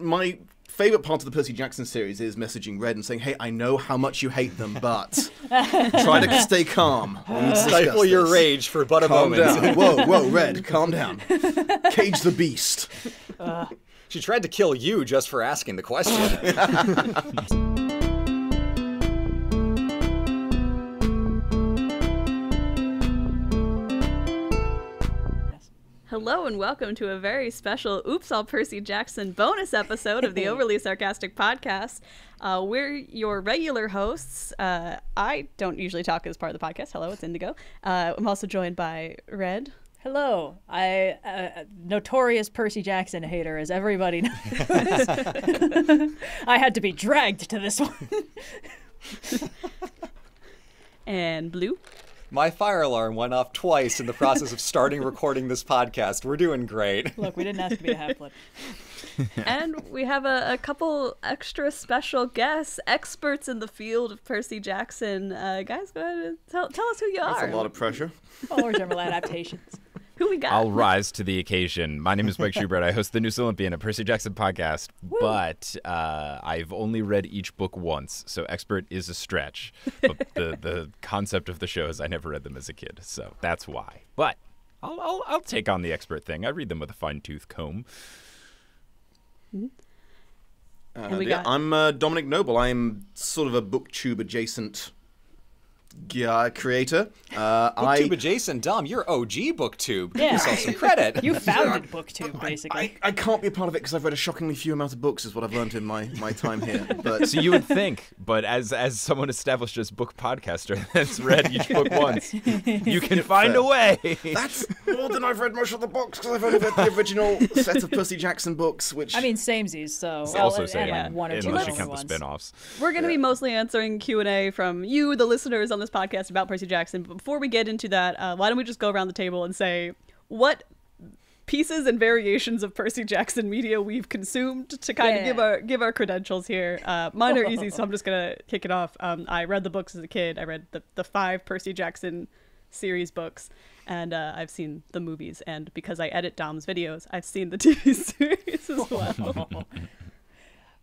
my favorite part of the Percy Jackson series is messaging Red and saying, hey, I know how much you hate them, but try to stay calm. Stifle your rage for but a moment. Down. Whoa, whoa, Red, calm down. Cage the beast. She tried to kill you just for asking the question. Hello and welcome to a very special Oops All Percy Jackson bonus episode of the Overly Sarcastic Podcast. We're your regular hosts. I don't usually talk as part of the podcast. Hello, it's Indigo. I'm also joined by Red. Hello. I notorious Percy Jackson hater, as everybody knows. I had to be dragged to this one. And Blue. My fire alarm went off twice in the process of starting recording this podcast. We're doing great. Look, we didn't ask to be a half-blood. And we have a couple extra special guests, experts in the field of Percy Jackson. Guys, go ahead and tell us who you are. That's a lot of pressure. Or general adaptations. Who we got? I'll rise to the occasion. My name is Mike Schubert. I host the Noose Olympian, a Percy Jackson podcast, Woo. But I've only read each book once, so expert is a stretch. But the concept of the show is I never read them as a kid, so that's why. But I'll take on the expert thing. I read them with a fine-tooth comb. Mm-hmm. I'm Dominic Noble. I'm sort of a Booktube adjacent. Yeah, creator. Booktube adjacent, Dom. You're OG Booktube. Give yourself some credit. You founded Booktube, basically. I can't be a part of it because I've read a shockingly few amount of books, is what I've learned in my time here. But so you would think, but as someone established as book podcaster that's read each book once, you can find a way. That's more than I've read most of the books because I've only read the original set of Percy Jackson books, which I mean, samesies. So also same. One or two unless you count the spinoffs. We're going to be mostly answering Q&A from you, the listeners, on this podcast about Percy Jackson. But before we get into that, why don't we just go around the table and say what pieces and variations of Percy Jackson media we've consumed to kind of give our credentials here. Mine are easy, so I'm just gonna kick it off. I read the books as a kid. I read the 5 Percy Jackson series books, and I've seen the movies, and because I edit Dom's videos, I've seen the TV series as well.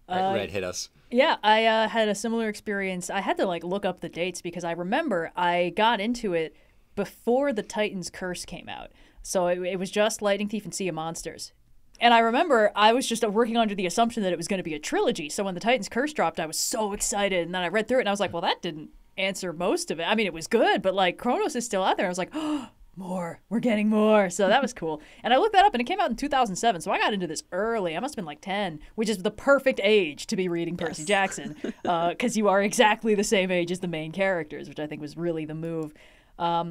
Red, hit us. Yeah, I had a similar experience. I had to like look up the dates because I remember I got into it before the Titan's Curse came out. So it was just Lightning Thief and Sea of Monsters. And I remember I was just working under the assumption that it was going to be a trilogy. So when the Titan's Curse dropped, I was so excited. And then I read through it and I was like, well, that didn't answer most of it. I mean, it was good, but like Kronos is still out there. I was like, oh, more. We're getting more. So that was cool. And I looked that up and it came out in 2007. So I got into this early. I must have been like 10, which is the perfect age to be reading Percy Jackson because you are exactly the same age as the main characters, which I think was really the move. Yeah,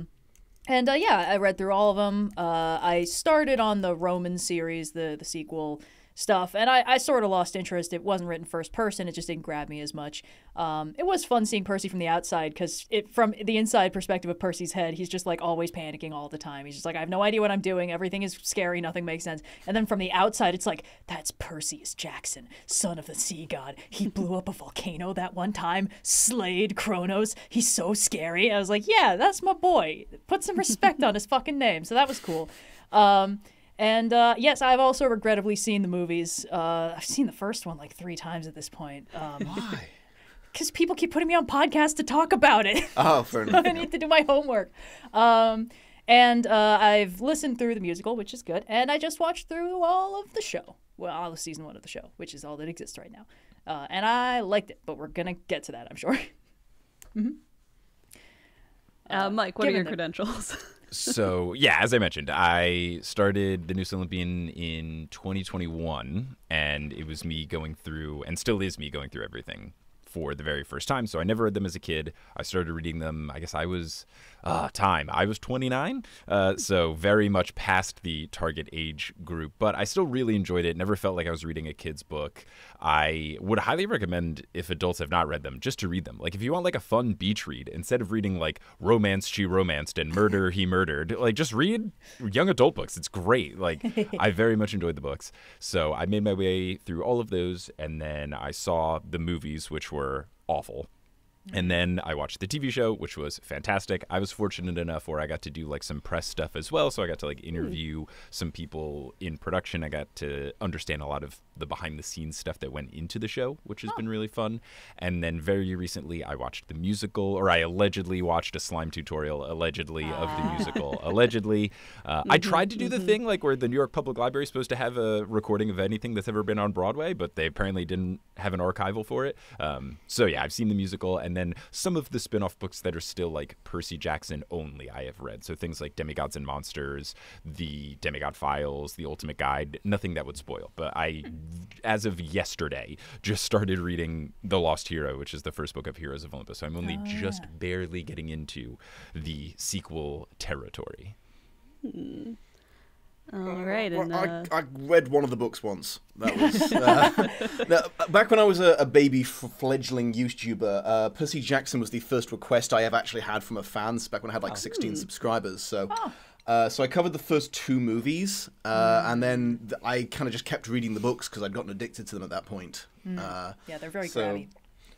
I read through all of them. I started on the Roman series, the sequel stuff, and I sort of lost interest. It wasn't written first person. It just didn't grab me as much. It was fun seeing Percy from the outside because from the inside perspective of Percy's head, he's just like always panicking all the time. He's just like, I have no idea what I'm doing. Everything is scary. Nothing makes sense. And then from the outside, it's like, that's Perseus Jackson, son of the sea god. He blew up a volcano that one time, slayed Kronos. He's so scary. I was like, yeah, that's my boy. Put some respect on his fucking name. So that was cool. And yes, I've also regrettably seen the movies. I've seen the first one like 3 times at this point. Why? Because people keep putting me on podcasts to talk about it. Oh, fair enough. I need to do my homework. I've listened through the musical, which is good. And I just watched through all of the show. Well, all of season 1 of the show, which is all that exists right now. And I liked it, but we're going to get to that, I'm sure. Mike, what are your credentials? So, yeah, as I mentioned, I started the Noose Olympian in 2021, and it was me going through, and still is me going through everything for the very first time. So I never read them as a kid. I started reading them, I guess I was, I was 29, so very much past the target age group. But I still really enjoyed it. Never felt like I was reading a kid's book. I would highly recommend, if adults have not read them, just to read them. Like, if you want, like, a fun beach read, instead of reading, like, Romance She Romanced and Murder He Murdered, like, just read young adult books. It's great. Like, I very much enjoyed the books. So I made my way through all of those, and then I saw the movies, which were awful. And then I watched the TV show, which was fantastic. I was fortunate enough where I got to do like some press stuff as well. So I got to like interview some people in production. I got to understand a lot of the behind the scenes stuff that went into the show, which has been really fun. And then very recently I watched the musical, or I allegedly watched a slime tutorial, allegedly, of the musical, allegedly. I tried to do the thing like where the New York Public Library is supposed to have a recording of anything that's ever been on Broadway, but they apparently didn't have an archival for it. So yeah, I've seen the musical, and then some of the spin-off books that are still like Percy Jackson only I have read. So things like Demigods and Monsters, the Demigod Files, the Ultimate Guide, nothing that would spoil. But I, as of yesterday, just started reading The Lost Hero, which is the first book of Heroes of Olympus. So I'm only just barely getting into the sequel territory. All right. Well, and, I read one of the books once. That was back when I was a baby fledgling YouTuber. Percy Jackson was the first request I ever actually had from a fan. Back when I had like 16 subscribers. So, so I covered the first two movies, and then I kind of just kept reading the books because I'd gotten addicted to them at that point. Yeah, they're very grabby.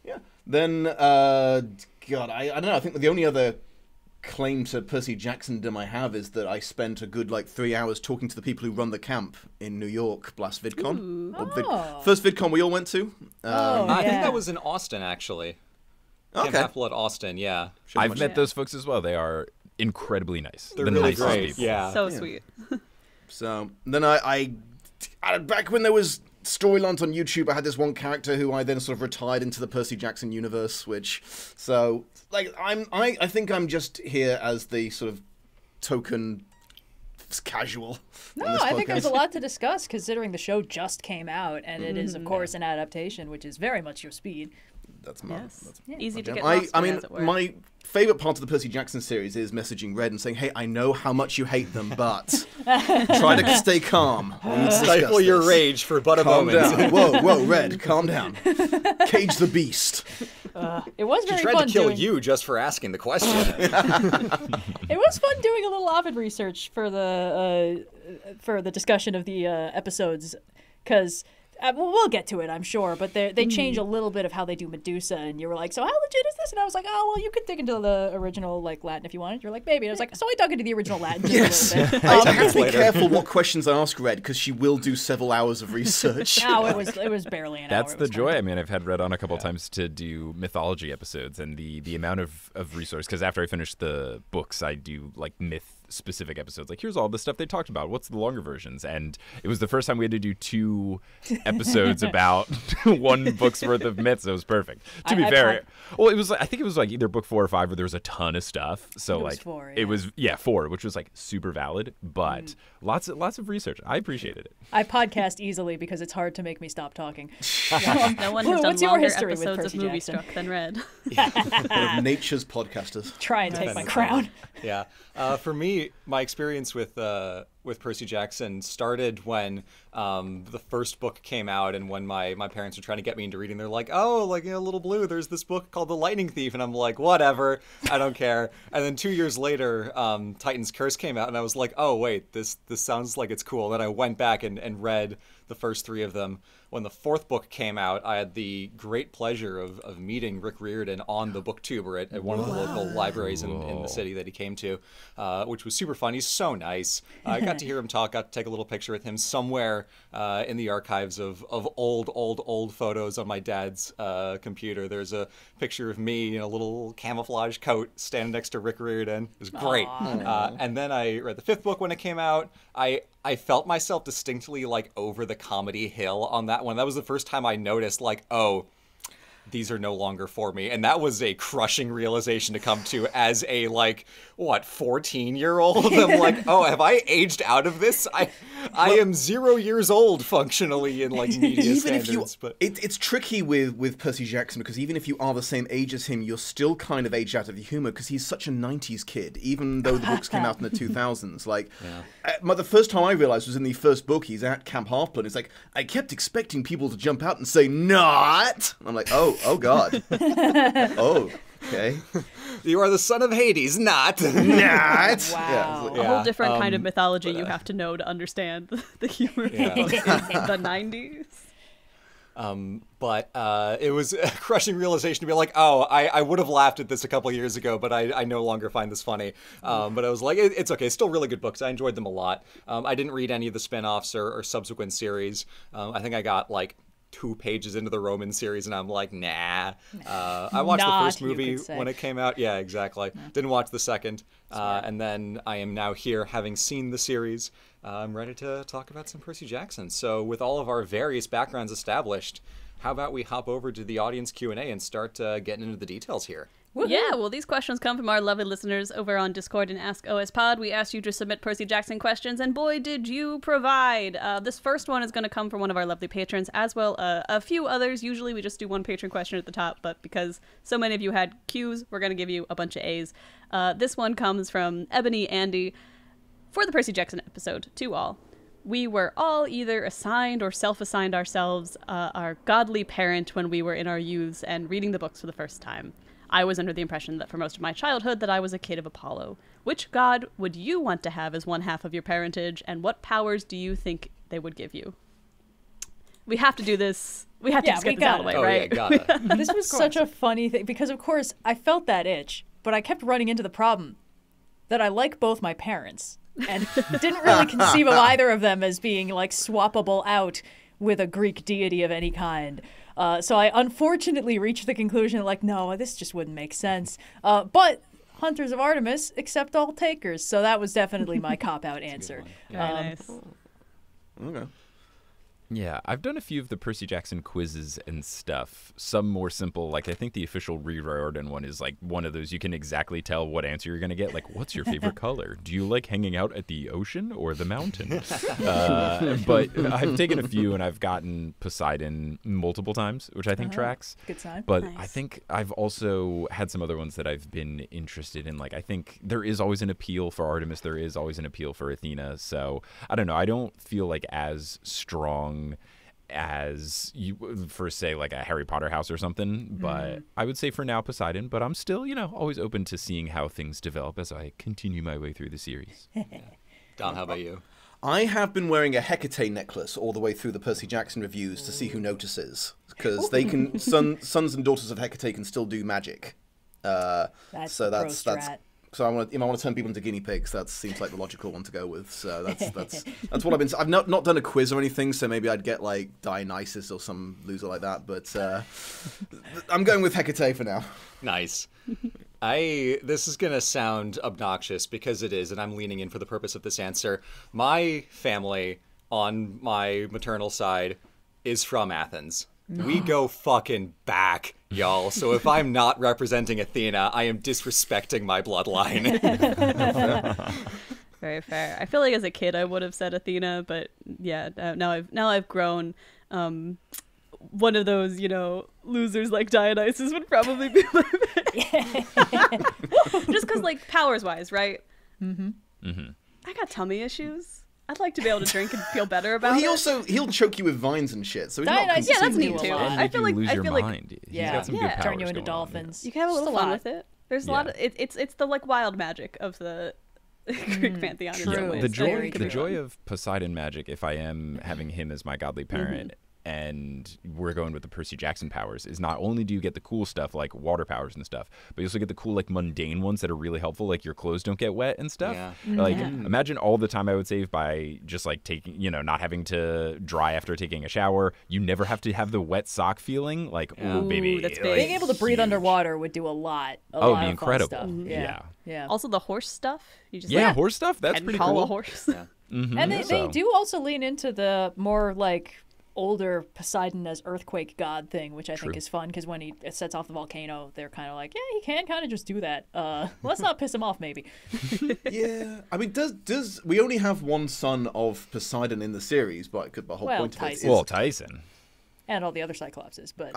Yeah. Then, God, I don't know. I think the only other claim to Percy Jacksondom I have is that I spent a good like 3 hours talking to the people who run the camp in New York last VidCon. First VidCon we all went to. I think that was in Austin, actually. Okay. At Austin, yeah. I've met those folks as well. They are incredibly nice. They're really great. People. Yeah. So sweet. So then I back when there was storylines on YouTube, I had this one character who I then sort of retired into the Percy Jackson universe, which, so, like, I think I'm just here as the sort of token casual. No, I think there's a lot to discuss, considering the show just came out, and it is, of course, an adaptation, which is very much your speed. That's my easy to get lost. I mean, my favorite part of the Percy Jackson series is messaging Red and saying, "Hey, I know how much you hate them, but try to stay calm. Stifle your rage for but a moment. Down. Whoa, whoa, Red, calm down. Cage the beast." It was very fun. She tried to kill you just for asking the question. It was fun doing a little Ovid research for the discussion of the episodes, because. We'll get to it, I'm sure, but they change a little bit of how they do Medusa, and you were like, "So how legit is this?" And I was like, "Oh, well, you could dig into the original like Latin if you wanted." You're like, "Maybe." And I was like, "So I dug into the original Latin just a little bit." I have to be careful what questions I ask Red, because she will do several hours of research. No, it was barely an hour. That's the joy. I mean, I've had Red on a couple times to do mythology episodes, and the amount of resource, because after I finish the books, I do like myth specific episodes, like, here's all the stuff they talked about, what's the longer versions, and it was the first time we had to do 2 episodes about 1 book's worth of myths. It was perfect. To be fair, well, it was like, I think it was like either book 4 or 5 where there was a ton of stuff, so like 4, it was 4, which was like super valid, but lots of research. I appreciated it. I podcast easily because it's hard to make me stop talking. No one has done longer episodes of Movie Struck than Red. Nature's podcasters. Try and take my crown. Yeah. For me, my experience with Percy Jackson started when the first book came out, and when my parents were trying to get me into reading, they're like, "Oh, like, you know, Little Blue, there's this book called The Lightning Thief," and I'm like, "Whatever, I don't care." And then 2 years later, Titan's Curse came out, and I was like, "Oh wait, this sounds like it's cool." And then I went back and read the first 3 of them. When the 4th book came out, I had the great pleasure of meeting Rick Riordan on the Booktube or at one of the local libraries in the city that he came to, which was super fun. He's so nice. I got to hear him talk, got to take a little picture with him somewhere in the archives of old photos on my dad's computer. There's a picture of me in a little camouflage coat standing next to Rick Riordan. It was great. And then I read the 5th book when it came out. I felt myself distinctly like over the comedy hill on that one. That was the first time I noticed, like, oh, these are no longer for me. And that was a crushing realization to come to as a, like, what, 14-year-old? I'm like, oh, have I aged out of this? I am 0 years old functionally in, like, media standards. It's tricky with Percy Jackson, because even if you are the same age as him, you're still kind of aged out of the humor, because he's such a 90s kid, even though the books came out in the 2000s. Like, the first time I realized was in the first book. He's at Camp Half-Blood. It's like, I kept expecting people to jump out and say, "Not!" And I'm like, oh God. Oh, okay. You are the son of Hades, not. Wow. Yeah. A whole different kind of mythology you have to know to understand the humor of the 90s. But it was a crushing realization to be like, oh, I would have laughed at this a couple years ago, but I no longer find this funny. But I was like, it's okay. It's still really good books. I enjoyed them a lot. I didn't read any of the spinoffs or subsequent series. I think I got like 2 pages into the Roman series and I'm like, nah. I watched the first movie when it came out. Yeah, exactly. No. Didn't watch the second. And then I am now here having seen the series. I'm ready to talk about some Percy Jackson. So with all of our various backgrounds established, how about we hop over to the audience Q&A and start getting into the details here? Woo-hoo. Yeah, well, these questions come from our lovely listeners over on Discord and Ask OS Pod. We asked you to submit Percy Jackson questions, and boy, did you provide! This first one is going to come from one of our lovely patrons, as well a few others. Usually we just do one patron question at the top, but because so many of you had Qs, we're going to give you a bunch of As. This one comes from Ebony Andy. For the Percy Jackson episode, to all. We were all either assigned or self-assigned ourselves our godly parent when we were in our youths and reading the books for the first time. I was under the impression that for most of my childhood that I was a kid of Apollo. Which god would you want to have as one half of your parentage, and what powers do you think they would give you? We have to do this. We have to just get this out of the way, right? Yeah, gotta. This was such a funny thing, because of course I felt that itch, but I kept running into the problem that I like both my parents and didn't really conceive of either of them as being like swappable out with a Greek deity of any kind. So I unfortunately reached the conclusion, like, no, this just wouldn't make sense. But Hunters of Artemis accept all takers. So that was definitely my cop-out answer. Yeah. Nice. Okay. Yeah, I've done a few of the Percy Jackson quizzes and stuff. Some more simple, like I think the official Rick Riordan one is like one of those you can exactly tell what answer you're going to get. Like, what's your favorite color? Do you like hanging out at the ocean or the mountain? But I've taken a few and I've gotten Poseidon multiple times, which I think tracks. Good sign. But nice. I think I've also had some other ones that I've been interested in. Like, I think there is always an appeal for Artemis. There is always an appeal for Athena. So I don't know. I don't feel like as strong as you for say like a Harry Potter house or something, but I would say for now Poseidon, but I'm still, you know, always open to seeing how things develop as I continue my way through the series. Don, how about you? I have been wearing a Hecate necklace all the way through the Percy Jackson reviews to see who notices, because they can sons and daughters of Hecate can still do magic. So I want to turn people into guinea pigs. That seems like the logical one to go with. So that's what I've been. I've not done a quiz or anything. So maybe I'd get like Dionysus or some loser like that. But I'm going with Hecate for now. Nice. This is gonna sound obnoxious because it is, and I'm leaning in for the purpose of this answer. My family on my maternal side is from Athens. We go fucking back, y'all. So if I'm not representing Athena, I am disrespecting my bloodline. Very fair. I feel like as a kid I would have said Athena, but yeah, now I've grown. One of those, you know, losers like Dionysus would probably be my just because, like, powers wise, right? I got tummy issues. I'd like to be able to drink and feel better about it. He'll choke you with vines and shit. So yeah, that's neat too. I feel like he's got some good powers. Turn you into dolphins. You can have a little fun with it. There's a lot of it's the like wild magic of the Greek pantheon. True. The joy of Poseidon magic. If I am having him as my godly parent, and we're going with the Percy Jackson powers, is not only do you get the cool stuff like water powers and stuff, but you also get the cool like mundane ones that are really helpful, like your clothes don't get wet and stuff. Like imagine all the time I would save by just like taking, you know, not having to dry after taking a shower. You never have to have the wet sock feeling. Like ooh, baby, that's big. Like, being able to breathe underwater would do a lot it'd be incredible. Stuff. Yeah. Also the horse stuff. You just horse stuff. That's pretty cool. A horse. Yeah. And they do also lean into the more like older Poseidon as earthquake god thing, which I think is fun, because when he sets off the volcano, they're kind of like, yeah, he can kind of just do that. Let's not piss him off, maybe. Yeah, I mean, does we only have one son of Poseidon in the series? But the whole point of it is Tyson and all the other Cyclopses, but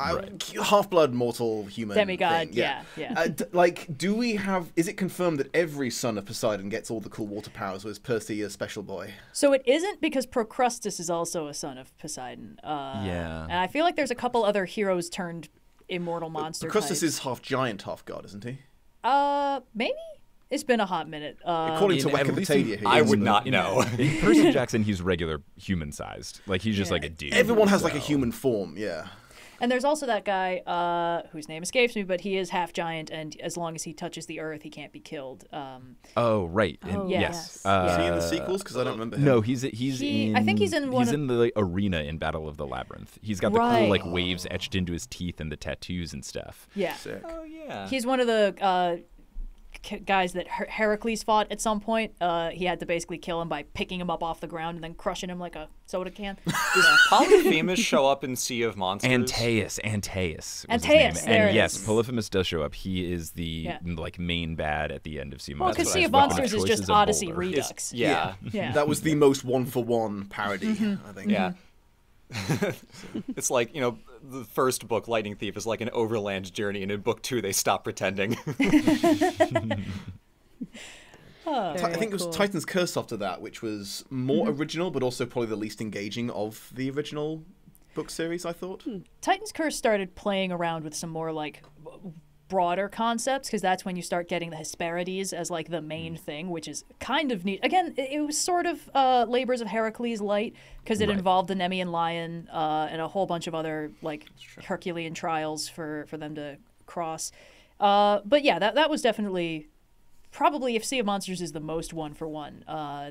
half-blood mortal human demigod thing. Yeah. Like, do we have? Is it confirmed that every son of Poseidon gets all the cool water powers, or is Percy a special boy? So it isn't, because Procrustes is also a son of Poseidon. And I feel like there's a couple other heroes turned immortal monster. Procrustes is half giant, half god, isn't he? Maybe. It's been a hot minute. According to Wikipedia, I would not know. Percy Jackson, he's regular human-sized. Like, he's just like a dude. Everyone has like a human form, And there's also that guy whose name escapes me, but he is half giant, and as long as he touches the earth, he can't be killed. Oh, right. Oh, yes. Is he in the sequels? Because I don't remember him. No, he's in. I think he's in one. He's in the arena in Battle of the Labyrinth. He's got the cool like waves etched into his teeth and the tattoos and stuff. Yeah. Sick. Oh yeah. He's one of the guys that Heracles fought at some point. He had to basically kill him by picking him up off the ground and then crushing him like a soda can. Does Polyphemus show up in Sea of Monsters? Antaeus. And yes, Polyphemus does show up. He is the like main bad at the end of Sea of Monsters. Well, because Sea of Monsters is just Odyssey Redux. It's, that was the most one-for-one parody, I think. Yeah. It's like, you know, the first book, Lightning Thief, is like an overland journey, and in book 2 they stop pretending. I think it was Titan's Curse after that, which was more original, but also probably the least engaging of the original book series, I thought. Titan's Curse started playing around with some more, like, broader concepts, because that's when you start getting the Hesperides as like the main thing, which is kind of neat. Again, it was sort of Labors of Heracles light, because it involved the Nemean Lion and a whole bunch of other like Herculean trials for them to cross. But yeah, that was definitely probably, if Sea of Monsters is the most one-for-one,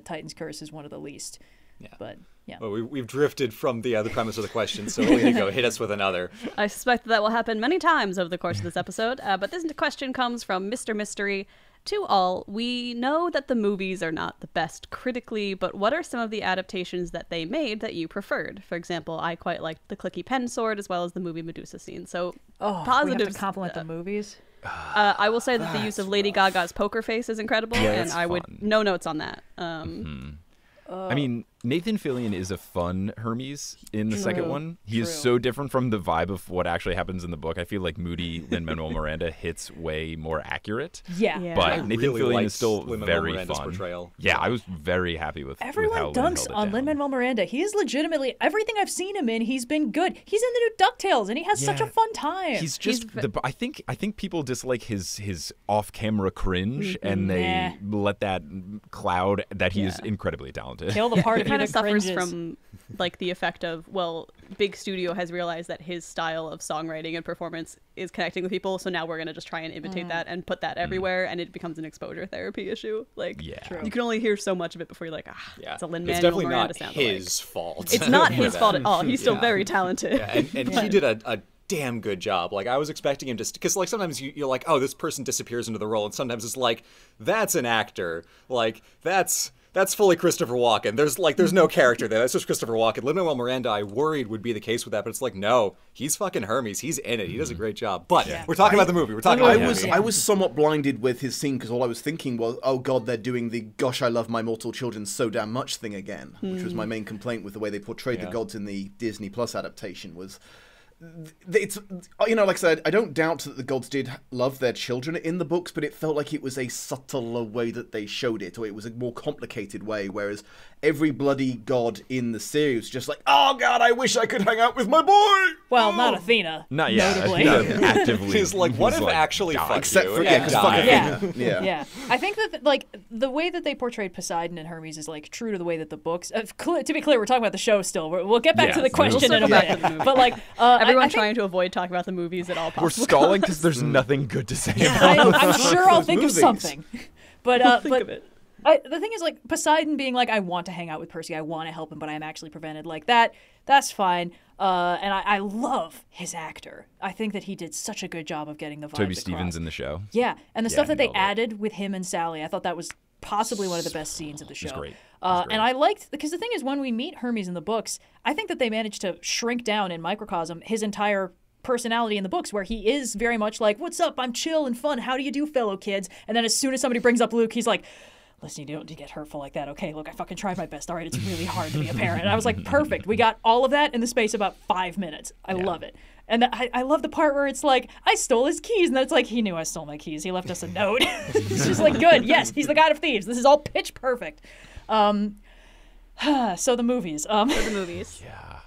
Titan's Curse is one of the least. Yeah. But well, we've drifted from the other premise of the question, so we're going to go hit us with another. I suspect that will happen many times over the course of this episode, but this question comes from Mr. Mystery. To all, we know that the movies are not the best critically, but what are some of the adaptations that they made that you preferred? For example, I quite liked the clicky pen sword as well as the movie Medusa scene. So positives. We have to compliment the movies. I will say that the use of Lady Gaga's poker face is incredible, and I would no notes on that. I mean, Nathan Fillion is a fun Hermes in the second one. He is so different from the vibe of what actually happens in the book. I feel like moody Lin-Manuel Miranda hits way more accurate. Yeah. But Nathan Fillion is still very fun. Portrayal. Yeah, I was very happy with everyone dunks on Lin-Manuel Miranda. He is legitimately, everything I've seen him in, he's been good. He's in the new DuckTales, and he has such a fun time. He's just, I think people dislike his off-camera cringe, and they let that cloud that he is incredibly talented. Kill the part of kind of suffers from like the effect of, well, big studio has realized that his style of songwriting and performance is connecting with people, so now we're going to just try and imitate that and put that everywhere, and it becomes an exposure therapy issue. Like, you can only hear so much of it before you're like, it's a Lin-Manuel Miranda sound. It's definitely not his fault. It's not his fault at all. He's still very talented. Yeah, and he did a damn good job. Like, I was expecting him to, because like sometimes you're like, oh, this person disappears into the role, and sometimes it's like, that's an actor. Like, that's fully Christopher Walken. There's no character there. That's just Christopher Walken. Lin-Manuel Miranda, I worried would be the case with that, but it's like, no, he's fucking Hermes. He's in it. He does a great job. But we're talking about the movie. We're talking about the movie. I was somewhat blinded with his scene, because all I was thinking was, oh god, they're doing the gosh, I love my mortal children so damn much thing again, which was my main complaint with the way they portrayed the gods in the Disney Plus adaptation was, it's, you know, like I said, I don't doubt that the gods did love their children in the books, but it felt like it was a subtler way that they showed it, or it was a more complicated way, whereas every bloody god in the series was just like, oh god, I wish I could hang out with my boy! Well, not Athena. Not yet. Athena actively. She's like, what if like, actually fuck you? For, I think that, like, the way that they portrayed Poseidon and Hermes is, like, true to the way that the books, to be clear, we're talking about the show still. We'll get back to the question in a minute. But, like, everyone trying to avoid talking about the movies at all possible. We're stalling because there's nothing good to say about it. I'm sure I'll think of something. But the thing is, like, Poseidon being like, I want to hang out with Percy, I want to help him, but I'm actually prevented. Like, that's fine. And I love his actor. I think that he did such a good job of getting the vibe across. Toby Stevens in the show. Yeah, and the stuff that they added with him and Sally, I thought that was possibly one of the best scenes of the show. It was great. And I liked, because the thing is, when we meet Hermes in the books, I think that they managed to shrink down in microcosm his entire personality in the books, where he is very much like, what's up, I'm chill and fun, how do you do, fellow kids? And then as soon as somebody brings up Luke, he's like, listen, you don't get hurtful like that. Okay, look, I fucking tried my best. All right, it's really hard to be a parent. And I was like, perfect. We got all of that in the space of about 5 minutes. I love it. And I love the part where it's like, I stole his keys. And then it's like, he knew I stole my keys. He left us a note. It's just like, good. Yes, he's the god of thieves. This is all pitch perfect. So the movies. Yeah.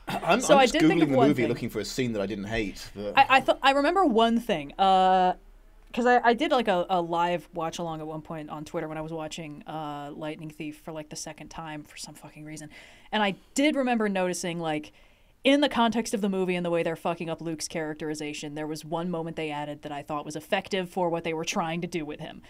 I'm just Googling the movie looking for a scene that I didn't hate. But I remember one thing. because I did like a live watch along at one point on Twitter when I was watching Lightning Thief for like the second time for some fucking reason. And I did remember noticing, like, in the context of the movie and the way they're fucking up Luke's characterization, there was one moment they added that I thought was effective for what they were trying to do with him.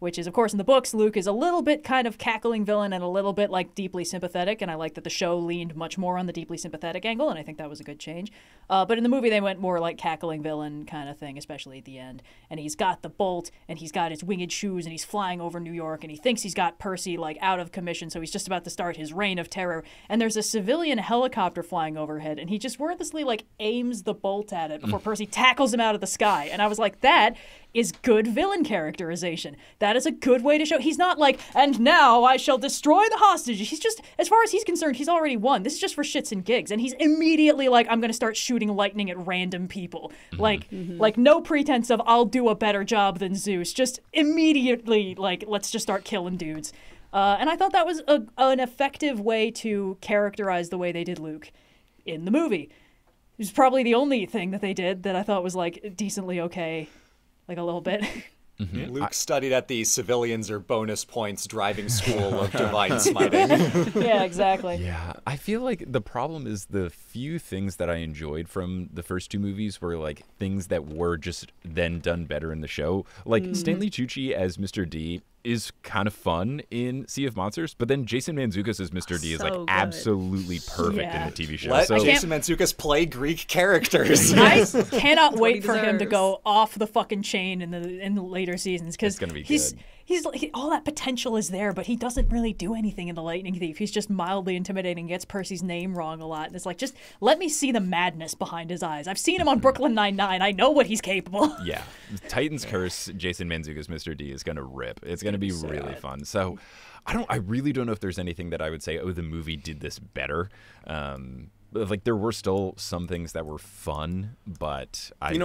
Which is, of course, in the books, Luke is a little bit kind of cackling villain and a little bit, like, deeply sympathetic, and I like that the show leaned much more on the deeply sympathetic angle, and I think that was a good change. But in the movie, they went more, like, cackling villain kind of thing, especially at the end. And he's got the bolt, and he's got his winged shoes, and he's flying over New York, and he thinks he's got Percy, like, out of commission, so he's just about to start his reign of terror. And there's a civilian helicopter flying overhead, and he just wordlessly, like, aims the bolt at it before Percy tackles him out of the sky. And I was like, that is good villain characterization. That is a good way to show. He's not like, and now I shall destroy the hostages. He's just, as far as he's concerned, he's already won. This is just for shits and gigs. And he's immediately like, I'm going to start shooting lightning at random people. Mm-hmm. Like no pretense of I'll do a better job than Zeus. Just immediately, like, let's just start killing dudes. And I thought that was an effective way to characterize the way they did Luke in the movie. It was probably the only thing that they did that I thought was, like, decently okay. Like a little bit. Mm-hmm. Luke studied at the civilians or bonus points driving school of divine smiting. Yeah, exactly. Yeah, I feel like the problem is the few things that I enjoyed from the first two movies were like things that were just then done better in the show. Like Stanley Tucci as Mr. D is kind of fun in Sea of Monsters, but then Jason Mantzoukas as Mr. D is like absolutely perfect in the TV show. Let Jason Mantzoukas play Greek characters. I cannot wait for him to go off the fucking chain in the later seasons, because he's all that potential is there, but he doesn't really do anything in The Lightning Thief. He's just mildly intimidating, gets Percy's name wrong a lot, and it's like, just let me see the madness behind his eyes. I've seen him on Brooklyn Nine-Nine. I know what he's capable. Yeah, Titan's Curse. Jason Mantzoukas Mr. D is gonna rip. It's gonna be really fun. So I really don't know if there's anything that I would say, oh, the movie did this better. Like, there were still some things that were fun, but I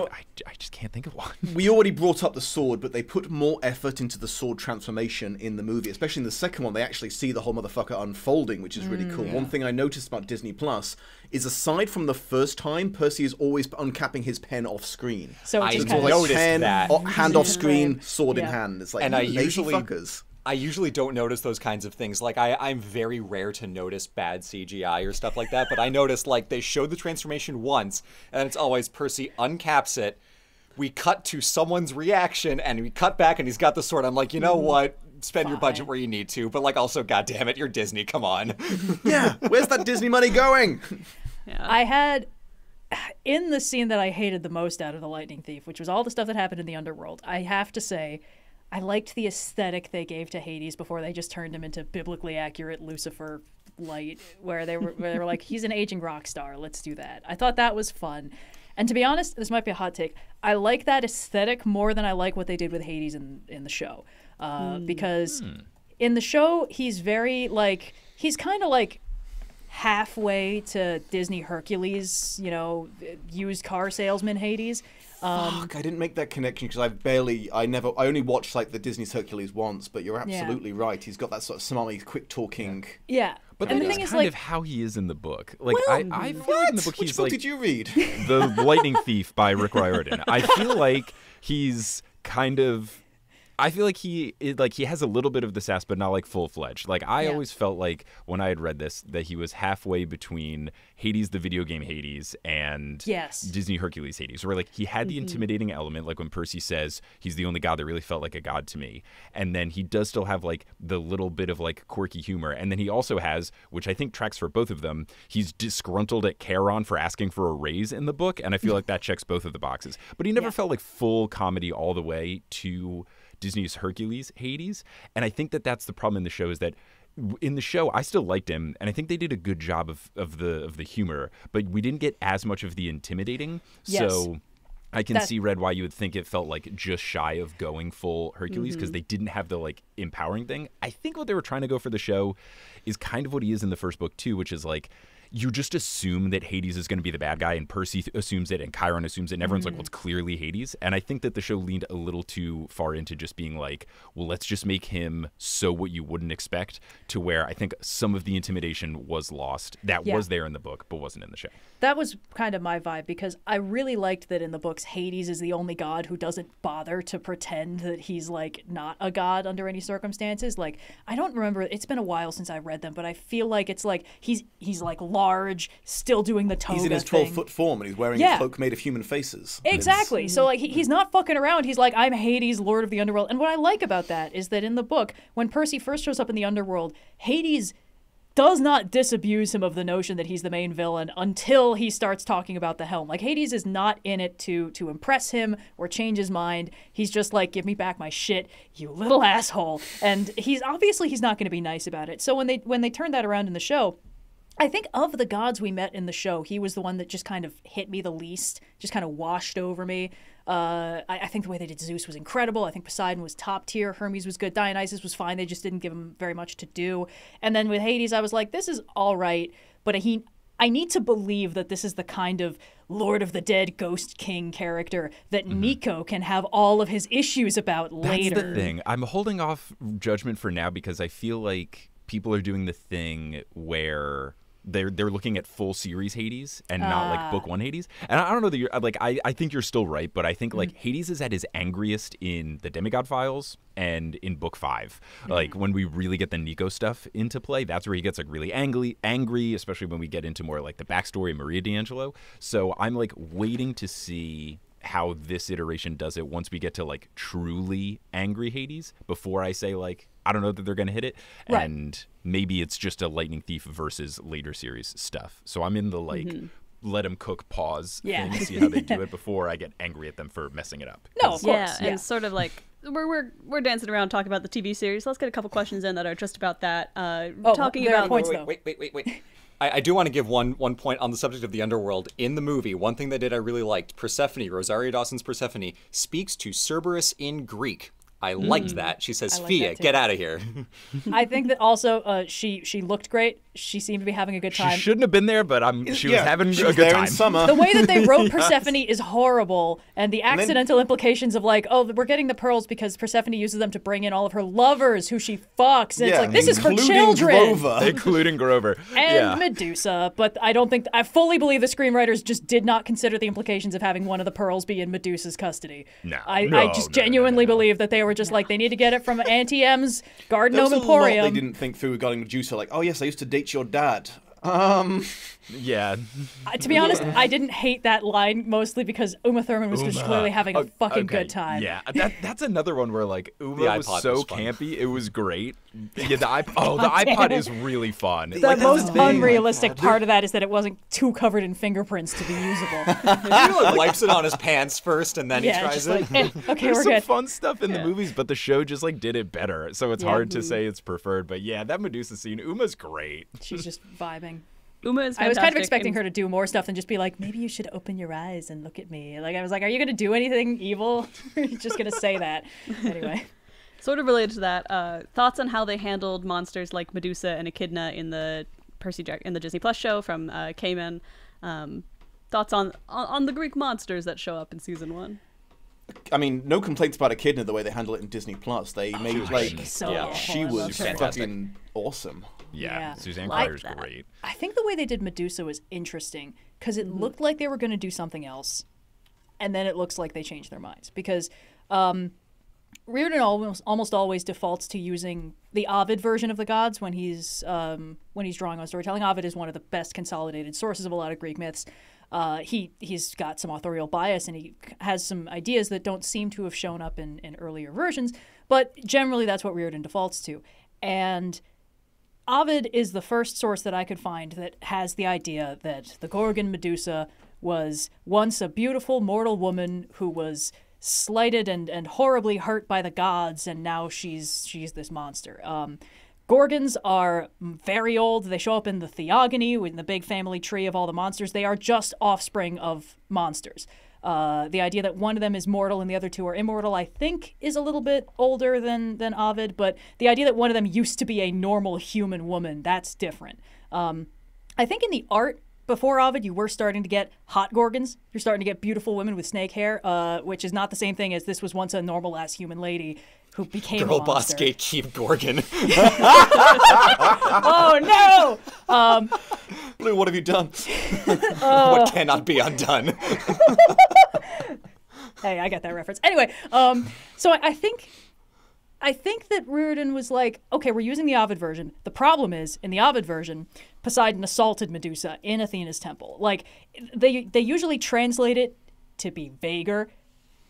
just can't think of one. We already brought up the sword, but they put more effort into the sword transformation in the movie, especially in the second one. They actually see the whole motherfucker unfolding, which is really cool. Yeah. One thing I noticed about Disney Plus is, aside from the first time, Percy is always uncapping his pen off screen. So I just noticed that. Hand off screen, sword in hand. It's like, and I usually don't notice those kinds of things. Like, I'm very rare to notice bad CGI or stuff like that, but I noticed, like, they showed the transformation once, and it's always Percy uncaps it, we cut to someone's reaction, and we cut back, and he's got the sword. I'm like, you know what? Spend your budget where you need to, but, like, also, goddamn it, you're Disney, come on. Yeah, where's that Disney money going? Yeah. I had... in the scene that I hated the most out of The Lightning Thief, which was all the stuff that happened in the underworld, I have to say... I liked the aesthetic they gave to Hades before they just turned him into biblically accurate Lucifer light, where they were like, he's an aging rock star, let's do that. I thought that was fun. And to be honest, this might be a hot take, I like that aesthetic more than I like what they did with Hades in the show. Because in the show, he's very, like, he's kind of like halfway to Disney Hercules, you know, used car salesman Hades. Fuck, I didn't make that connection because I only watched like the Disney's Hercules once, but you're absolutely right. He's got that sort of smarmy, quick talking. Yeah. But and the thing is, kind of how he is in the book. Like, well, I feel like in the book he's like... Which book did you read? The Lightning Thief by Rick Riordan. I feel like he's kind of... I feel like he has a little bit of the sass, but not like full-fledged. Like, I always felt like when I had read this that he was halfway between Hades, the video game Hades, and Disney Hercules Hades, where like he had the intimidating element, like when Percy says he's the only god that really felt like a god to me, and then he does still have like the little bit of like quirky humor, and then he also has, which I think tracks for both of them, he's disgruntled at Charon for asking for a raise in the book, and I feel like that checks both of the boxes. But he never felt like full comedy all the way to Disney's Hercules Hades, and I think that that's the problem in the show, is that in the show I still liked him, and I think they did a good job of the humor, but we didn't get as much of the intimidating. So I can see, Red, why you would think it felt like just shy of going full Hercules, because they didn't have the like empowering thing. I think what they were trying to go for the show is kind of what he is in the first book too, which is like, you just assume that Hades is going to be the bad guy, and Percy assumes it, and Chiron assumes it, and everyone's like, well, it's clearly Hades. And I think that the show leaned a little too far into just being like, well, let's just make him so what you wouldn't expect, to where I think some of the intimidation was lost. That was there in the book, but wasn't in the show. That was kind of my vibe, because I really liked that in the books, Hades is the only god who doesn't bother to pretend that he's like not a god under any circumstances. Like, I don't remember, it's been a while since I read them, but I feel like it's like he's like large, still doing the toga. He's in his 12-foot form, and he's wearing a cloak made of human faces. Exactly. So like he's not fucking around. He's like, I'm Hades, Lord of the Underworld. And what I like about that is that in the book, when Percy first shows up in the Underworld, Hades does not disabuse him of the notion that he's the main villain until he starts talking about the helm. Like, Hades is not in it to impress him or change his mind. He's just like, give me back my shit, you little asshole. And he's not going to be nice about it. So when they turned that around in the show, I think of the gods we met in the show, he was the one that just kind of hit me the least, just kind of washed over me. I think the way they did Zeus was incredible. I think Poseidon was top tier. Hermes was good. Dionysus was fine. They just didn't give him very much to do. And then with Hades, I was like, this is all right, but I need to believe that this is the kind of Lord of the Dead Ghost King character that Nico can have all of his issues about later. That's the thing. I'm holding off judgment for now because I feel like people are doing the thing where they're looking at full series Hades and not like book one Hades. And I don't know that you're like, I think you're still right, but I think like Hades is at his angriest in the Demigod Files and in book 5. Like when we really get the Nico stuff into play, that's where he gets like really angry, especially when we get into more like the backstory of Maria D'Angelo. So I'm like waiting to see how this iteration does it once we get to like truly angry Hades before I say like, I don't know that they're going to hit it. Right. And maybe it's just a Lightning Thief versus later series stuff. So I'm in the like, let them cook, pause, and see how they do it before I get angry at them for messing it up. No, of course. Yeah. And sort of like, we're dancing around talking about the TV series. Let's get a couple questions in that are just about that. Talking about points, wait. I do want to give one point on the subject of the Underworld. In the movie, one thing they did I really liked, Persephone, Rosario Dawson's Persephone, speaks to Cerberus in Greek. I liked that. She says, Fia, get out of here. I think that also she looked great. She seemed to be having a good time. She shouldn't have been there, but she was having a good time. In summer. The way that they wrote Persephone is horrible. And the accidental implications of like, oh, we're getting the pearls because Persephone uses them to bring in all of her lovers who she fucks. And it's like, this is for children. Including Grover. And Medusa. But I don't think, I fully believe the screenwriters just did not consider the implications of having one of the pearls be in Medusa's custody. No. I just genuinely believe that they were just like, they need to get it from Auntie M's Garden Home Emporium. They didn't think through regarding Medusa, like, oh yes, I used to date your dad. Yeah. To be honest, I didn't hate that line mostly because Uma Thurman was just clearly having a fucking good time. Yeah, that's another one where like Uma was so campy, it was great. Yeah, the iPod is really fun. The most unrealistic part of that is that it wasn't too covered in fingerprints to be usable. He like wipes it on his pants first and then he tries it. Like, okay, there's some fun stuff in the movies, but the show just like did it better. So it's hard to say it's preferred. But yeah, that Medusa scene, Uma's great. She's just vibing. Uma is fantastic. I was kind of expecting her to do more stuff than just be like, maybe you should open your eyes and look at me. Like, I was like, are you going to do anything evil? Are you just going to say that? Anyway. Sort of related to that, thoughts on how they handled monsters like Medusa and Echidna in the in the Disney Plus show from Cayman. Thoughts on the Greek monsters that show up in season 1. I mean, no complaints about Echidna the way they handle it in Disney Plus. They made she was fucking awesome. Yeah, Suzanne Collier's great. I think the way they did Medusa was interesting because it looked like they were going to do something else, and then it looks like they changed their minds because Riordan almost always defaults to using the Ovid version of the gods when he's drawing on storytelling. Ovid is one of the best consolidated sources of a lot of Greek myths. He's got some authorial bias, and he has some ideas that don't seem to have shown up in earlier versions, but generally that's what Riordan defaults to. And Ovid is the first source that I could find that has the idea that the Gorgon Medusa was once a beautiful mortal woman who was slighted and horribly hurt by the gods, and now she's this monster. Gorgons are very old. They show up in the Theogony, in the big family tree of all the monsters. They are just offspring of monsters. The idea that one of them is mortal and the other two are immortal, I think, is a little bit older than Ovid, but the idea that one of them used to be a normal human woman, that's different. I think in the art before Ovid, you were starting to get hot gorgons. You're starting to get beautiful women with snake hair, which is not the same thing as this was once a normal-ass human lady who became girl a boss gatekeep gorgon. Oh, no! Blue, what have you done? What cannot be undone? Hey, I got that reference. Anyway, so I think that Riordan was like, okay, we're using the Ovid version. The problem is, in the Ovid version, Poseidon assaulted Medusa in Athena's temple. Like, they usually translate it to be vaguer.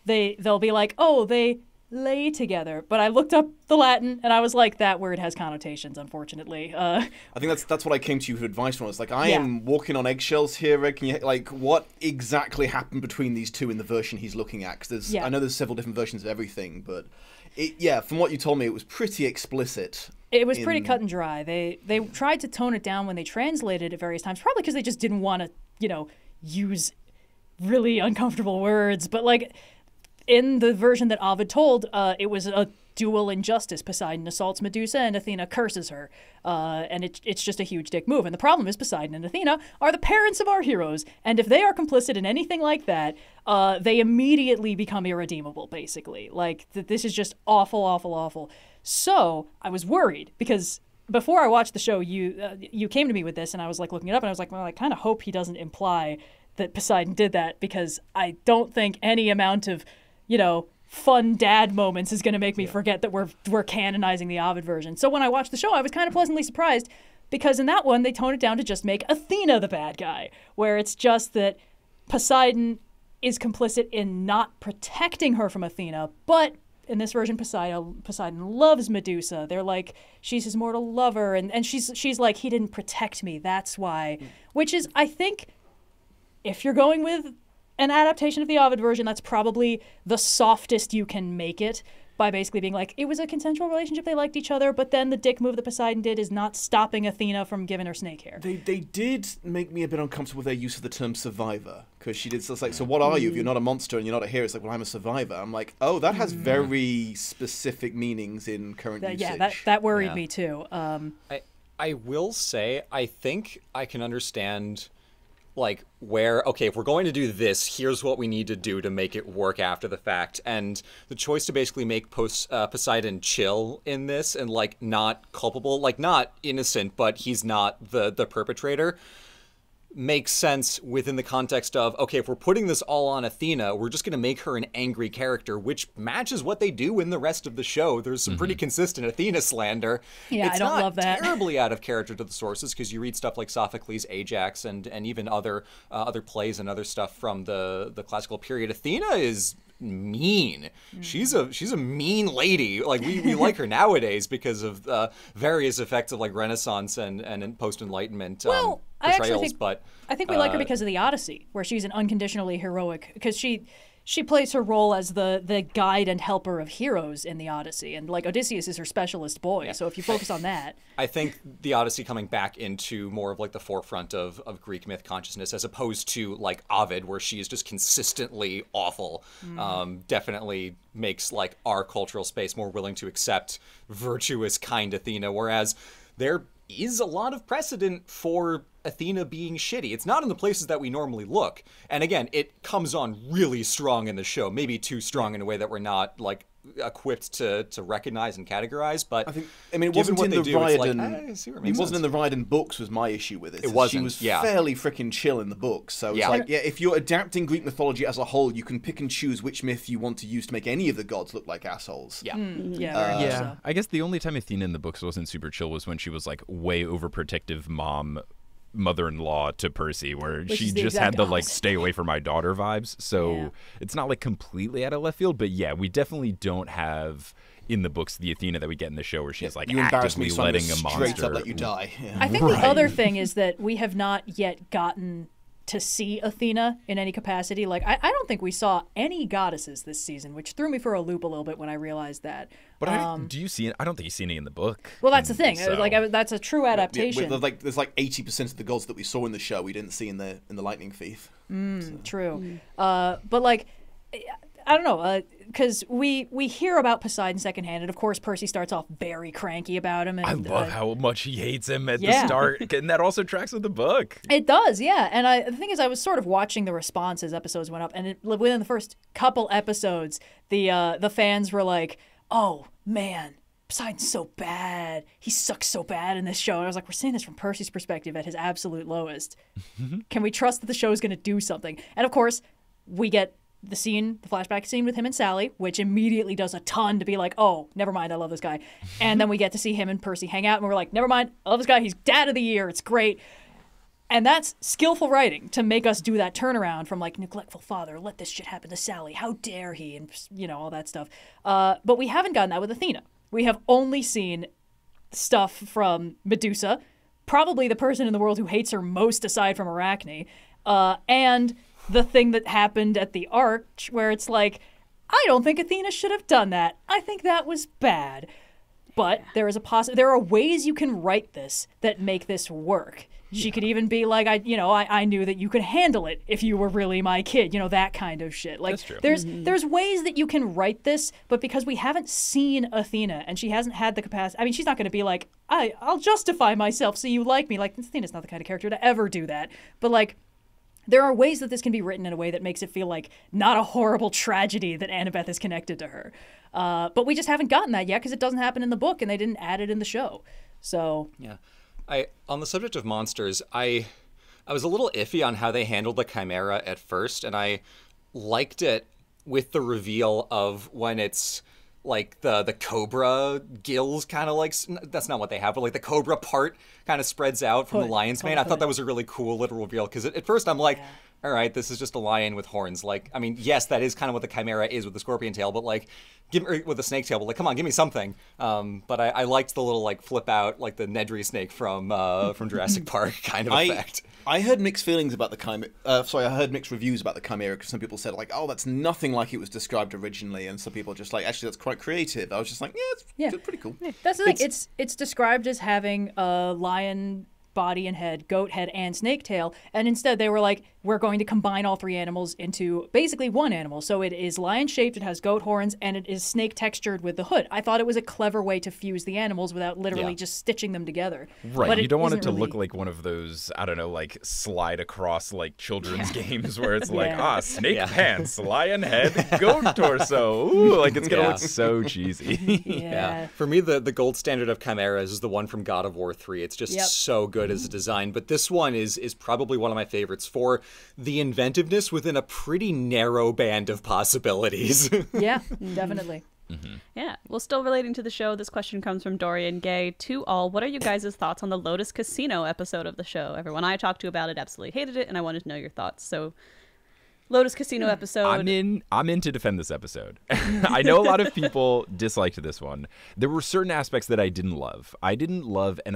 They'll be like, oh, they lay together. But I looked up the Latin, and I was like, that word has connotations, unfortunately. I think that's what I came to you for advice on. It's like, I am walking on eggshells here, Rick. Can you, like, what exactly happened between these two in the version he's looking at? Because I know there's several different versions of everything, but... from what you told me, it was pretty explicit. It was pretty cut and dry. They tried to tone it down when they translated it various times, probably because they just didn't want to, use really uncomfortable words. But, like, in the version that Ovid told, it was a dual injustice. Poseidon assaults Medusa and Athena curses her. And it's just a huge dick move. And the problem is Poseidon and Athena are the parents of our heroes. And if they are complicit in anything like that, they immediately become irredeemable, basically. Like, this is just awful, awful, awful. So I was worried because before I watched the show, you came to me with this and I was, like, looking it up and I was like, well, I kind of hope he doesn't imply that Poseidon did that because I don't think any amount of, fun dad moments is going to make me forget that we're canonizing the Ovid version. So when I watched the show, I was kind of pleasantly surprised because in that one, they tone it down to just make Athena the bad guy, where it's just that Poseidon is complicit in not protecting her from Athena. But in this version, Poseidon loves Medusa. They're like, she's his mortal lover. And she's like, he didn't protect me. That's why. Which is, I think, if you're going with an adaptation of the Ovid version, that's probably the softest you can make it by basically being like, it was a consensual relationship, they liked each other, but then the dick move that Poseidon did is not stopping Athena from giving her snake hair. They did make me a bit uncomfortable with their use of the term survivor, because she did, so it's like, so what are you? If you're not a monster and you're not a hero, it's like, well, I'm a survivor. I'm like, oh, that has very specific meanings in current usage. Yeah, that worried me too. I will say, I think I can understand... like, where, okay, if we're going to do this, here's what we need to do to make it work after the fact. And the choice to basically make Poseidon chill in this and, like, not culpable, like, not innocent, but he's not the perpetrator, makes sense within the context of, okay, if we're putting this all on Athena, we're just going to make her an angry character, which matches what they do in the rest of the show. There's some pretty consistent Athena slander. Yeah, it's I don't not love that. Terribly out of character to the sources, because you read stuff like Sophocles, Ajax, and even other plays and other stuff from the classical period. Athena is mean. She's a mean lady. Like, we like her nowadays because of various effects of, like, Renaissance and post-Enlightenment portrayals. I think we like her because of the Odyssey, where she's an unconditionally heroic, because she plays her role as the guide and helper of heroes in the Odyssey, and, like, Odysseus is her specialist boy, so if you focus on that. I think the Odyssey coming back into more of, like, the forefront of Greek myth consciousness, as opposed to, like, Ovid, where she is just consistently awful, definitely makes, like, our cultural space more willing to accept virtuous, kind Athena, whereas there is a lot of precedent for Athena being shitty. It's not in the places that we normally look. And again, it comes on really strong in the show, maybe too strong in a way that we're not, like, equipped to recognize and categorize. But I think, I mean, it wasn't in the Riordan. It wasn't in the Riordan books was my issue with it. It wasn't. She was fairly freaking chill in the books. So it's like, if you're adapting Greek mythology as a whole, you can pick and choose which myth you want to use to make any of the gods look like assholes. Yeah. I guess the only time Athena in the books wasn't super chill was when she was, like, way overprotective mother-in-law to Percy, where she just had the, like, stay away from my daughter vibes. So it's not, like, completely out of left field, but we definitely don't have in the books the Athena that we get in the show, where she's, like, actively letting a monster straight up let you die. I think the other thing is that we have not yet gotten to see Athena in any capacity. Like, I don't think we saw any goddesses this season, which threw me for a loop a little bit when I realized that. But do you see? I don't think you see any in the book. Well, that's the thing. So. Like, that's a true adaptation. Yeah, like, there's, like, 80% of the gods that we saw in the show we didn't see in the Lightning Thief. True. But, like, I don't know. because we hear about Poseidon secondhand, and of course Percy starts off very cranky about him. And, I love how much he hates him at the start, and that also tracks with the book. It does, yeah. And the thing is, I was sort of watching the response as episodes went up, and within the first couple episodes, the fans were like, "Oh man, Poseidon's so bad. He sucks so bad in this show." And I was like, we're seeing this from Percy's perspective at his absolute lowest. Can we trust that the show is going to do something? And of course, we get the scene, the flashback scene with him and Sally, which immediately does a ton to be like, oh, never mind, I love this guy. And then we get to see him and Percy hang out, and we're like, never mind, I love this guy. He's dad of the year. It's great. And that's skillful writing to make us do that turnaround from like neglectful father, let this shit happen to Sally, how dare he, and you know, all that stuff. But we haven't gotten that with Athena. We have only seen stuff from Medusa, probably the person in the world who hates her most aside from Arachne, and the thing that happened at the Arch where it's like, I don't think Athena should have done that. I think that was bad. But there are ways you can write this that make this work. She could even be like, I knew that you could handle it if you were really my kid, you know, that kind of shit. Like, that's true. There's ways that you can write this, but because we haven't seen Athena and she hasn't had the capacity, I mean, she's not going to be like, I'll justify myself so you like me. Like, Athena's not the kind of character to ever do that. But like, there are ways that this can be written in a way that makes it feel like not a horrible tragedy that Annabeth is connected to her. But we just haven't gotten that yet because it doesn't happen in the book and they didn't add it in the show. So yeah. On the subject of monsters, I was a little iffy on how they handled the Chimera at first, and I liked it with the reveal of when it's like the cobra gills kind of like, that's not what they have, but like the cobra part kind of spreads out from the lion's mane. I thought that was a really cool little reveal because at first I'm like, all right, this is just a lion with horns. Like, I mean, yes, that is kind of what the Chimera is with the scorpion tail, but like, with the snake tail, but like, come on, give me something. But I liked the little like flip out, like the Nedry snake from Jurassic Park kind of effect. I heard mixed feelings about the Chimera. Sorry, I heard mixed reviews about the Chimera because some people said like, oh, that's nothing like it was described originally, and some people are just like, actually, that's quite creative. I was just like, yeah, it's pretty cool. Yeah. That's the thing. It's described as having a lion body and head, goat head, and snake tail, and instead they were like, we're going to combine all three animals into basically one animal. So it is lion shaped, it has goat horns, and it is snake textured with the hood. I thought it was a clever way to fuse the animals without literally just stitching them together. Right, but you don't want it to really look like one of those, I don't know, like slide across like children's games where it's like, snake pants, lion head, goat torso. Ooh, like it's gonna look so cheesy. For me, the gold standard of chimeras is the one from God of War 3. It's just so good as a design, but this one is probably one of my favorites for the inventiveness within a pretty narrow band of possibilities. Yeah, definitely. Yeah, well, still relating to the show, this question comes from Dorian Gay to all. What are you guys' thoughts on the Lotus Casino episode of the show? Everyone I talked to about it absolutely hated it, and I wanted to know your thoughts. So Lotus Casino episode. I'm in to defend this episode. I know a lot of people disliked this one. There were certain aspects that I didn't love. And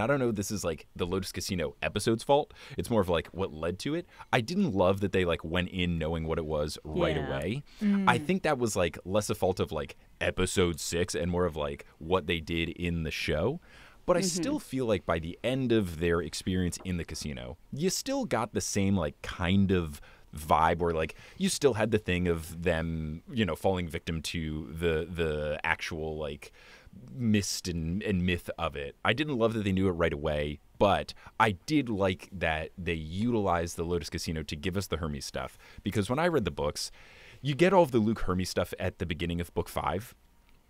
I don't know if this is like the Lotus Casino episode's fault. It's more of like what led to it. I didn't love that they like went in knowing what it was right away. I think that was like less a fault of like episode 6 and more of like what they did in the show. But I still feel like by the end of their experience in the casino, you still got the same like kind of vibe where like you still had the thing of them, you know, falling victim to the actual like mist and myth of it. I didn't love that they knew it right away, but I did like that they utilized the Lotus Casino to give us the Hermes stuff, because when I read the books, you get all of the Luke Hermes stuff at the beginning of book 5.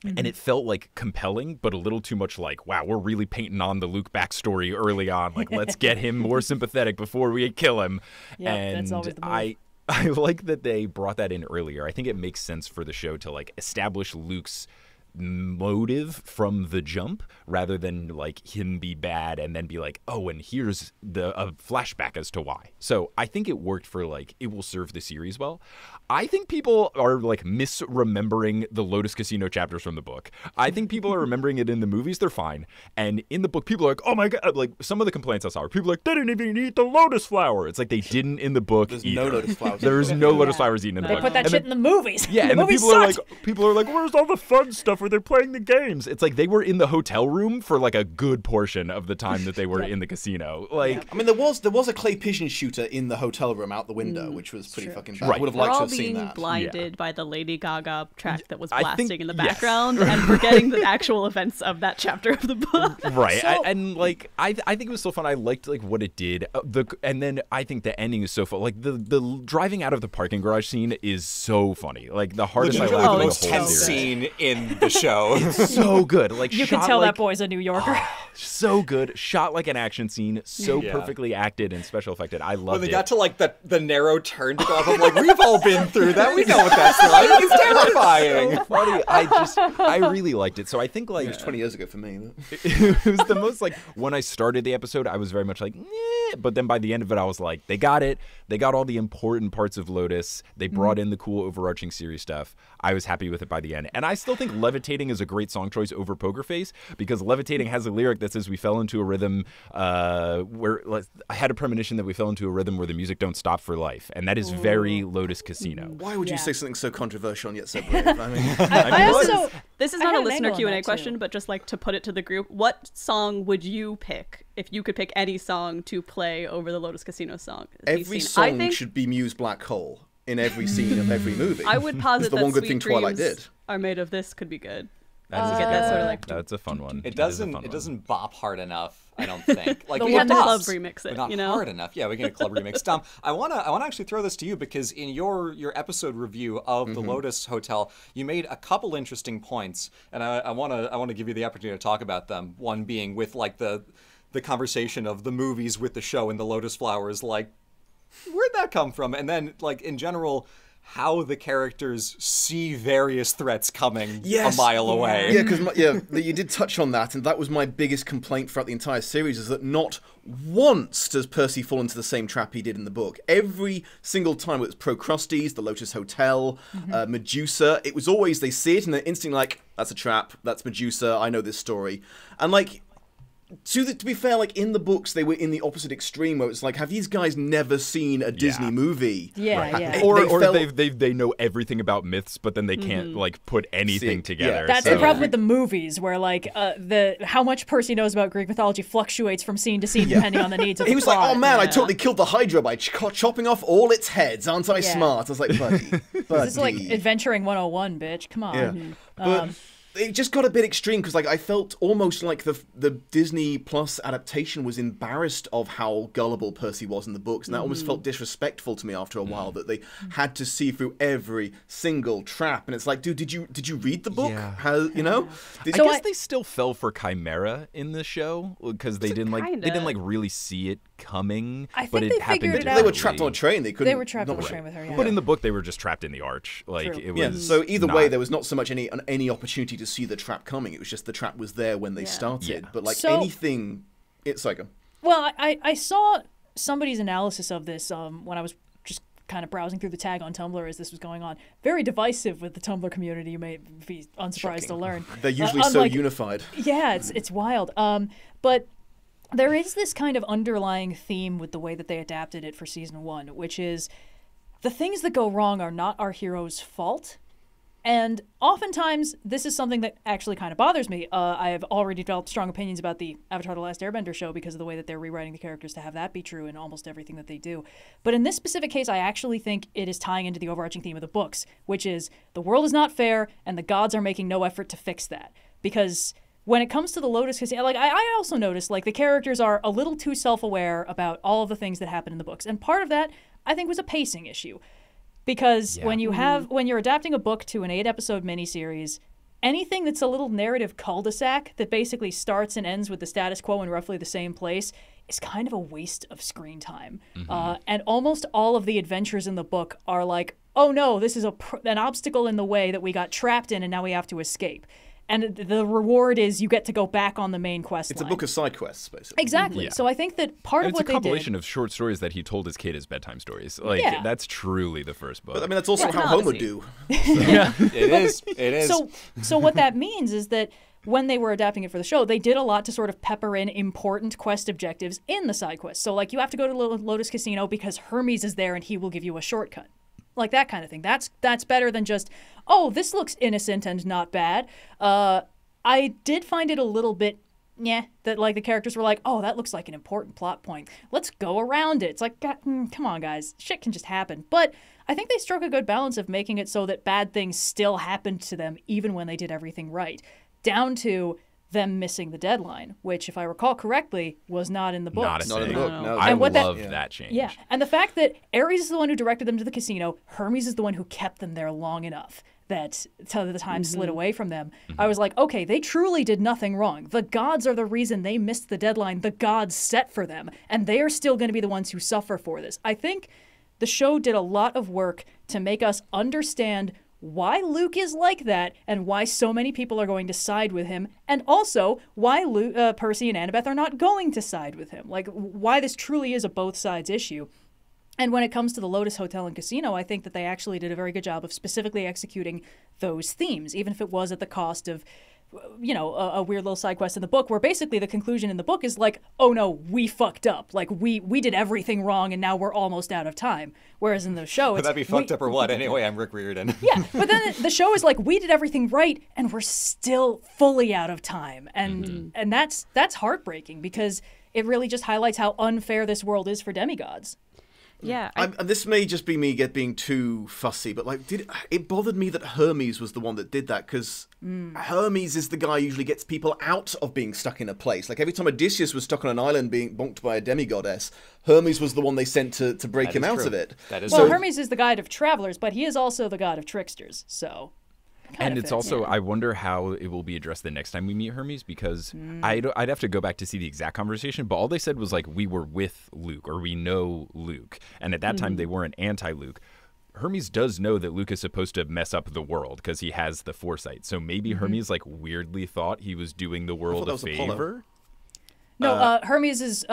And it felt like compelling, but a little too much like, wow, we're really painting on the Luke backstory early on. Like, let's get him more sympathetic before we kill him. Yeah, and that's always the move. I like that they brought that in earlier. I think it makes sense for the show to like establish Luke's motive from the jump rather than like him be bad and then be like, oh, and here's a flashback as to why. So I think it worked for like, it will serve the series well. I think people are like misremembering the Lotus Casino chapters from the book. I think people are remembering it in the movies, they're fine. And in the book, people are like, oh my God, like some of the complaints I saw were people like, they didn't even eat the lotus flower. It's like they didn't in the book. There's no lotus flowers. There's no lotus flowers eaten in the book. They put that shit in the movies. Yeah, and people are like, where's all the fun stuff? where they're playing the games. It's like they were in the hotel room for like a good portion of the time that they were in the casino. Like, I mean, there was a clay pigeon shooter in the hotel room out the window, which was pretty fucking bad. I would have liked to have seen that. We're all being blinded by the Lady Gaga track that was blasting in the background and forgetting the actual events of that chapter of the book. Right. So, and like, I think it was so fun. I liked like what it did. And then I think the ending is so fun. Like the driving out of the parking garage scene is so funny. Like the hardest the most tense scene in the show. It's so good. Like you can tell like, that boy's a New Yorker. So good. Shot like an action scene. So perfectly acted and special effected. I loved it. When they got to like the narrow turn to go off, I'm like, we've all been through that. We know what that's like. It's terrifying. So funny. I really liked it. So I think like it was 20 years ago for me. It was the most like when I started the episode, I was very much like, eh. But then by the end of it, I was like, they got it. They got all the important parts of Lotus. They brought in the cool overarching series stuff. I was happy with it by the end. And I still think Levitating is a great song choice over Poker Face because Levitating has a lyric that says we fell into a rhythm where I had a premonition that we fell into a rhythm where the music don't stop for life. And that is very Lotus Casino. Why would you say something so controversial and yet so brave? I mean, I also, this is not a listener Q&A question, but just like to put it to the group, what song would you pick if you could pick any song to play over the Lotus Casino song? Every song should be Muse Black Hole. In every scene of every movie. I would posit that Sweet Dreams Are Made of This could be good. That's a fun one. It doesn't bop hard enough, I don't think. Like we have to club remix it, not hard enough. Yeah, we can club remix. Dom, I wanna actually throw this to you because in your episode review of the Lotus Hotel, you made a couple interesting points, and I wanna give you the opportunity to talk about them. One being with like the conversation of the movies with the show and the lotus flowers, like. Where'd that come from? And then, like, in general, how the characters see various threats coming a mile away. Yeah, because you did touch on that, and that was my biggest complaint throughout the entire series, is that not once does Percy fall into the same trap he did in the book. Every single time, it was Procrustes, the Lotus Hotel, Medusa. It was always, they see it, and they're instantly like, that's a trap, that's Medusa, I know this story. And, like... To be fair, like in the books, they were in the opposite extreme where it's like, have these guys never seen a Disney movie? Yeah, yeah. Or they know everything about myths, but then they can't like put anything together. Yeah. That's the problem with the movies, where like how much Percy knows about Greek mythology fluctuates from scene to scene depending on the needs of the plot. He was like, oh man, I totally killed the Hydra by chopping off all its heads. Aren't I smart? I was like, buddy. This is like adventuring 101, bitch. Come on. Yeah. But it just got a bit extreme because, like, I felt almost like the Disney Plus adaptation was embarrassed of how gullible Percy was in the books, and that almost felt disrespectful to me after a while that they had to see through every single trap. And it's like, dude, did you read the book? Yeah. How you know? I guess they still fell for Chimera in the show because they didn't really see it coming. I think but it happened. They were trapped on a train. They were trapped on a train with her. Yeah. But in the book, they were just trapped in the arch. Like it was. Yeah. So either way, there was not so much any opportunity to see the trap coming. It was just the trap was there when they started. Yeah. But like anything, it's like. Well, I saw somebody's analysis of this when I was just kind of browsing through the tag on Tumblr as this was going on. Very divisive with the Tumblr community. You may be unsurprised to learn they're usually so unified. Yeah, it's wild. But there is this kind of underlying theme with the way that they adapted it for season one, which is the things that go wrong are not our hero's fault. And oftentimes, this is something that actually kind of bothers me. I have already developed strong opinions about the Avatar The Last Airbender show because of the way that they're rewriting the characters to have that be true in almost everything that they do. But in this specific case, I actually think it is tying into the overarching theme of the books, which is the world is not fair and the gods are making no effort to fix that. Because when it comes to the Lotus Casino, like, I also noticed like the characters are a little too self-aware about all of the things that happen in the books. And part of that, I think, was a pacing issue. Because when you're adapting a book to an 8-episode miniseries, anything that's a little narrative cul-de-sac that basically starts and ends with the status quo in roughly the same place is kind of a waste of screen time. And almost all of the adventures in the book are like, oh no, this is an obstacle in the way that we got trapped in and now we have to escape. And the reward is you get to go back on the main quest line. It's a book of side quests, basically. Exactly. Yeah. So I think that part of what they did... It's a compilation of short stories that he told his kid as bedtime stories. Like, that's truly the first book. But I mean, that's also how Homer do. So. Yeah, it is. It is. So what that means is that when they were adapting it for the show, they did a lot to sort of pepper in important quest objectives in the side quests. So, like, you have to go to Lotus Casino because Hermes is there and he will give you a shortcut. Like that kind of thing. That's better than just, oh, this looks innocent and not bad. I did find it a little bit, yeah, that like the characters were like, oh, that looks like an important plot point. Let's go around it. It's like, God, come on, guys. Shit can just happen. But I think they struck a good balance of making it so that bad things still happened to them even when they did everything right, down to them missing the deadline, which, if I recall correctly, was not in the book. Not in the book. No. I love that change. Yeah, and the fact that Ares is the one who directed them to the casino, Hermes is the one who kept them there long enough that the time slid away from them. I was like, okay, they truly did nothing wrong. The gods are the reason they missed the deadline the gods set for them, and they are still going to be the ones who suffer for this. I think the show did a lot of work to make us understand why Luke is like that, and why so many people are going to side with him, and also why Luke, Percy and Annabeth are not going to side with him. Like, why this truly is a both sides issue. And when it comes to the Lotus Hotel and Casino, I think that they actually did a very good job of specifically executing those themes, even if it was at the cost of, you know, a weird little side quest in the book where basically the conclusion in the book is like, oh no, we fucked up. Like, we did everything wrong and now we're almost out of time. Whereas in the show, it's... That'd be fucked up or what? Anyway, I'm Rick Riordan. Yeah, but then the show is like, we did everything right and we're still fully out of time. And and that's heartbreaking because it really just highlights how unfair this world is for demigods. Yeah, and this may just be me being too fussy, but like, it bothered me that Hermes was the one that did that, because Hermes is the guy who usually gets people out of being stuck in a place. Like every time Odysseus was stuck on an island being bonked by a demigoddess, Hermes was the one they sent to break him out of it. That is true. Well, Hermes is the god of travelers, but he is also the god of tricksters, so... And it's also, I wonder how it will be addressed the next time we meet Hermes, because I'd have to go back to see the exact conversation, but all they said was like, we were with Luke, or we know Luke. And at that time, they weren't anti-Luke. Hermes does know that Luke is supposed to mess up the world because he has the foresight. So maybe Hermes like weirdly thought he was doing the world a favor. No, Hermes is,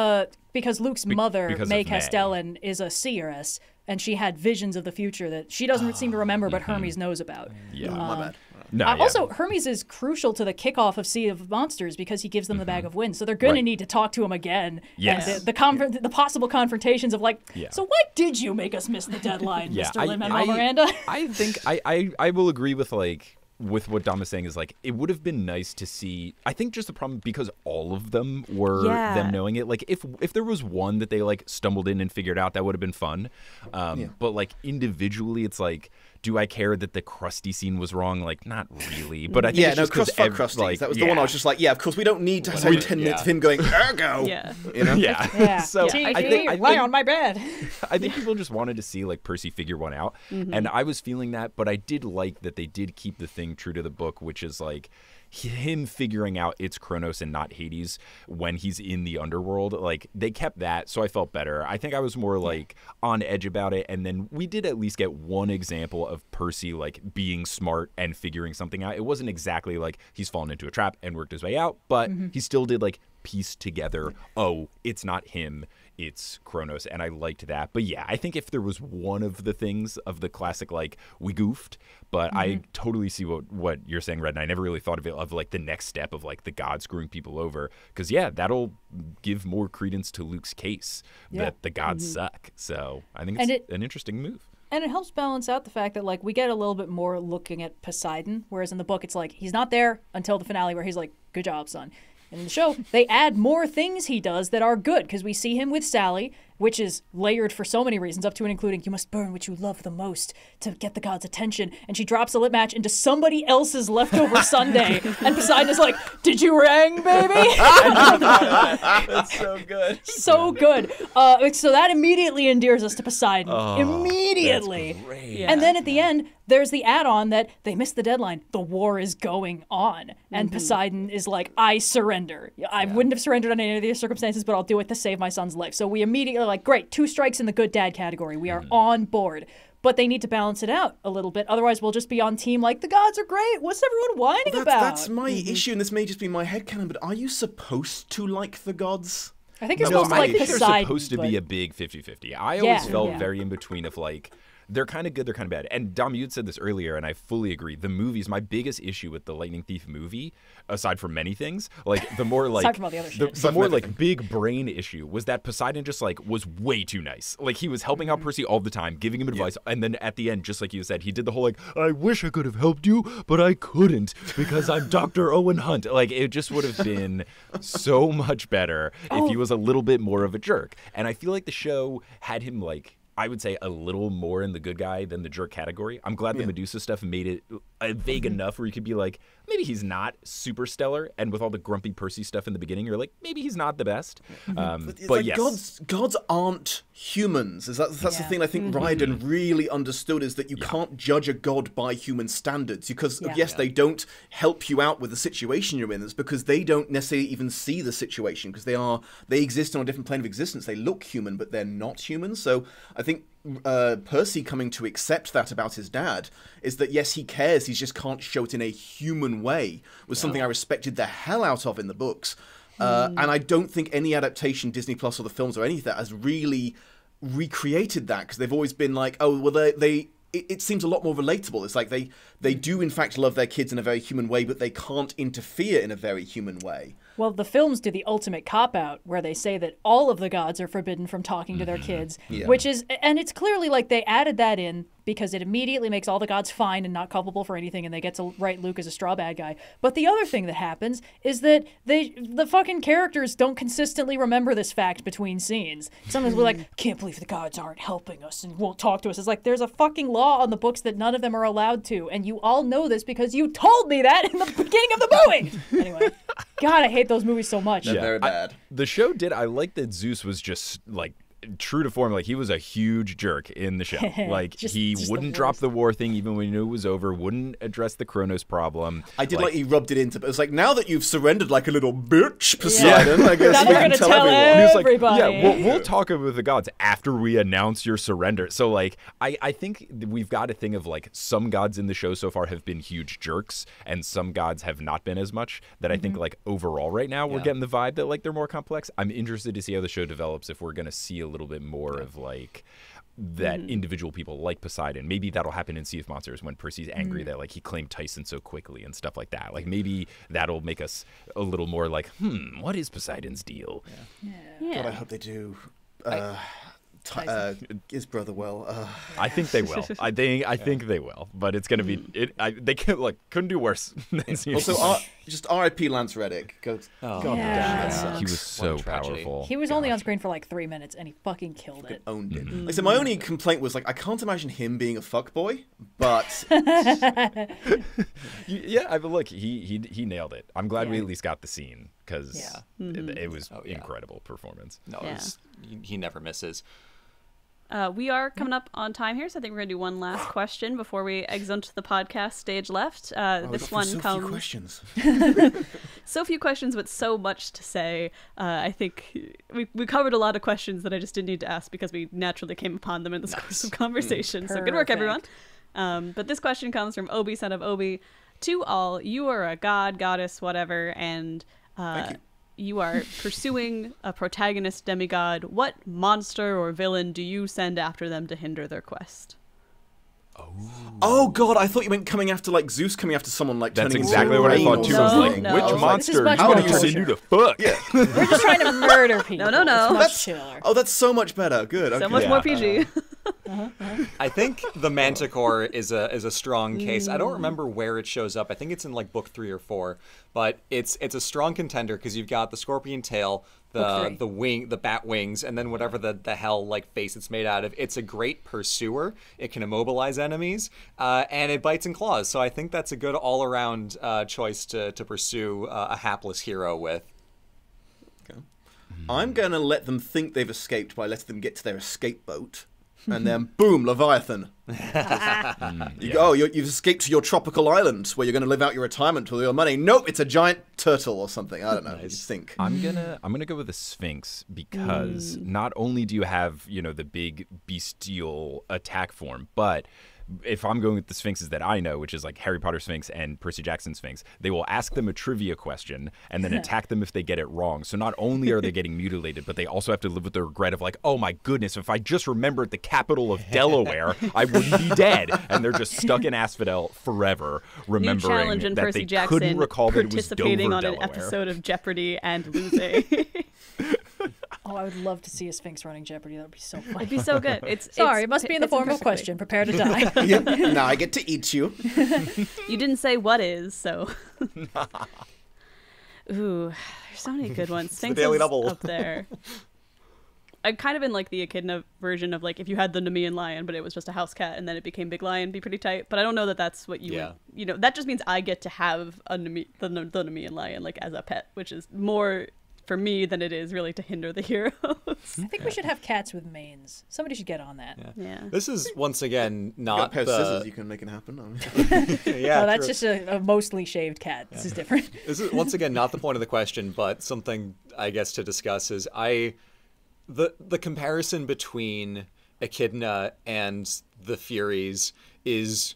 because Luke's mother, May Castellan, is a seeress, and she had visions of the future that she doesn't seem to remember, but Hermes knows about. Yeah, my bad. No, also, Hermes is crucial to the kickoff of Sea of Monsters because he gives them the bag of winds, so they're going to need to talk to him again. Yes. And the possible confrontations of like, so why did you make us miss the deadline, Mr. Lin-Manuel Miranda? I think I will agree with like... with what Dom is saying is like, it would have been nice to see. I think just the problem, because all of them were them knowing it, like if there was one that they like stumbled in and figured out, that would have been fun. But like individually, it's like, do I care that the Krusty scene was wrong? Like, not really. But I think it's just because Krusty, like, that was the one I was just like, yeah, of course we don't need to have 10 minutes of him going ergo. You know? So I think lie on my bed. I think people just wanted to see like Percy figure one out, and I was feeling that. But I did like that they did keep the thing true to the book, which is like him figuring out it's Kronos and not Hades when he's in the underworld. Like, they kept that, so I felt better. I think I was more like on edge about it, and then we did at least get one example of Percy like being smart and figuring something out. It wasn't exactly like he's fallen into a trap and worked his way out, but he still did like piece together, oh, it's not him, it's Kronos, and I liked that. But yeah, I think if there was one of the things of the classic, like, we goofed, but I totally see what you're saying, Red, and I never really thought of it, of like the next step of like the god screwing people over, because yeah, that'll give more credence to Luke's case that the gods suck. So I think it's an interesting move. And it helps balance out the fact that, like, we get a little bit more looking at Poseidon, whereas in the book it's like, he's not there until the finale where he's like, good job, son. In the show, they add more things he does that are good, because we see him with Sally, which is layered for so many reasons, up to and including you must burn what you love the most to get the god's attention, and she drops a lit match into somebody else's leftover sundae, and Poseidon is like, did you ring, baby? That's so good. So good. So that immediately endears us to Poseidon. Oh, immediately. That's great. And then at the end, there's the add-on that they missed the deadline. The war is going on. And Poseidon is like, I surrender. I wouldn't have surrendered under any of these circumstances, but I'll do it to save my son's life. So we immediately are like, great, 2 strikes in the good dad category. We are on board. But they need to balance it out a little bit. Otherwise, we'll just be on team like, the gods are great. What's everyone whining about? That's my issue, and this may just be my headcanon, but are you supposed to like the gods? I think you're supposed to like Poseidon. I think they're supposed to be a big 50-50. I always felt very in between of like, they're kind of good, they're kind of bad. And Dom, you'd said this earlier, and I fully agree. The movies, my biggest issue with the Lightning Thief movie, aside from many things, like the more like all the other shit. The more like big brain issue was that Poseidon just like was way too nice. Like he was helping out Percy all the time, giving him advice, and then at the end, just like you said, he did the whole like, I wish I could have helped you, but I couldn't because I'm Dr. Owen Hunt. Like it just would have been so much better if he was a little bit more of a jerk. And I feel like the show had him like, I would say a little more in the good guy than the jerk category. I'm glad the Medusa stuff made it vague enough where you could be like, maybe he's not super stellar. And with all the grumpy Percy stuff in the beginning, you're like, maybe he's not the best. But like yes. Gods aren't humans. That's the thing I think Riordan really understood, is that you can't judge a god by human standards. Because, they don't help you out with the situation you're in. It's because they don't necessarily even see the situation, because they exist on a different plane of existence. They look human, but they're not human. So I think Percy coming to accept that about his dad is that, yes, he cares, he just can't show it in a human way, was something I respected the hell out of in the books. And I don't think any adaptation, Disney Plus or the films or any of that, has really recreated that, because they've always been like, oh, well, it seems a lot more relatable. It's like they do, in fact, love their kids in a very human way, but they can't interfere in a very human way. Well, the films do the ultimate cop-out where they say that all of the gods are forbidden from talking to their kids, which is, and it's clearly like they added that in because it immediately makes all the gods fine and not culpable for anything, and they get to write Luke as a straw bad guy. But the other thing that happens is that the fucking characters don't consistently remember this fact between scenes. Sometimes we're like, can't believe the gods aren't helping us and won't talk to us. It's like, there's a fucking law on the books that none of them are allowed to, and you all know this because you told me that in the beginning of the movie! Anyway, God, I hate those movies so much. They're very bad. I like that Zeus was just, like, true to form. Like, he was a huge jerk in the show. Like, he wouldn't drop the war thing even when he knew it was over, wouldn't address the Kronos problem. I did like he rubbed it into, but it was like, now that you've surrendered like a little bitch, Poseidon, I guess now we're going to tell everybody. Like, we'll talk with the gods after we announce your surrender. So, like, I think we've got a thing of, like, some gods in the show so far have been huge jerks, and some gods have not been as much, that I think, like, overall right now we're getting the vibe that, like, they're more complex. I'm interested to see how the show develops, if we're going to see a little bit more of like that individual people like Poseidon. Maybe that'll happen in Sea of Monsters when Percy's angry that like he claimed Tyson so quickly and stuff like that. Like maybe that'll make us a little more like, what is Poseidon's deal? God, I hope they do. His brother will. I think they will. I think they will. But it's gonna be. They can't. Like, couldn't do worse. Also, just R.I.P. Lance Reddick. God, he was so powerful. He was only on screen for like 3 minutes, and he fucking killed it. Owned it. Like, so my only complaint was like, I can't imagine him being a fuckboy. But look, he nailed it. I'm glad we at least got the scene, because it was incredible performance. No, it was, he never misses. We are coming up on time here, so I think we're going to do one last question before we exit the podcast stage left. This one so comes... Few questions. So few questions, but so much to say. I think we covered a lot of questions that I just didn't need to ask because we naturally came upon them in this course of conversation. Perfect. So good work, everyone. But this question comes from Obi, son of Obi. To all, you are a god, goddess, whatever, and you are pursuing a protagonist demigod. What monster or villain do you send after them to hinder their quest? Oh God, I thought you meant coming after like Zeus, coming after someone like turning into a rain. That's exactly what I thought too. I was like, which monster? How do you send you to fuck? We're just trying to murder people. No. That's much chiller. Oh, that's so much better. Good. Okay. So much more PG. I think the Manticore is a strong case. I don't remember where it shows up. I think it's in like book 3 or 4, but it's a strong contender because you've got the scorpion tail, the wing, the bat wings, and then whatever the hell like face it's made out of. It's a great pursuer. It can immobilize enemies, and it bites and claws. So I think that's a good all around choice to pursue a hapless hero with. Okay. I'm gonna let them think they've escaped by letting them get to their escape boat. And then, boom, Leviathan. You've escaped to your tropical island where you're going to live out your retirement with your money. Nope, it's a giant turtle or something. I don't know. Nice. Think. I'm gonna go with the Sphinx because not only do you have the big bestial attack form, but if I'm going with the Sphinxes that I know, which is like Harry Potter Sphinx and Percy Jackson Sphinx, they will ask them a trivia question and then attack them if they get it wrong. So not only are they getting mutilated, but they also have to live with the regret of like, oh my goodness, if I just remembered the capital of Delaware, I wouldn't be dead. And they're just stuck in Asphodel forever, remembering that Percy they Jackson couldn't recall that it was Dover, Delaware. Participating on an episode of Jeopardy and losing. Oh, I would love to see a Sphinx running Jeopardy. That would be so fun. It'd be so good. It must be in the form of a question. Prepare to die. Yeah. Now I get to eat you. You didn't say what is, so. Ooh, there's so many good ones. Sphinx is up there. I'm kind of in like the Echidna version of like if you had the Nemean Lion, but it was just a house cat and then it became Big Lion, be pretty tight. But I don't know that that's what you would, you know, that just means I get to have a the Nemean Lion like as a pet, which is more for me than it is really to hinder the heroes. I think we should have cats with manes. Somebody should get on that. Yeah. This is once again not the scissors, you can make it happen. Yeah. No, that's true. Just a mostly shaved cat. Yeah. This is different. This is once again not the point of the question, but something I guess to discuss is the comparison between Echidna and the Furies is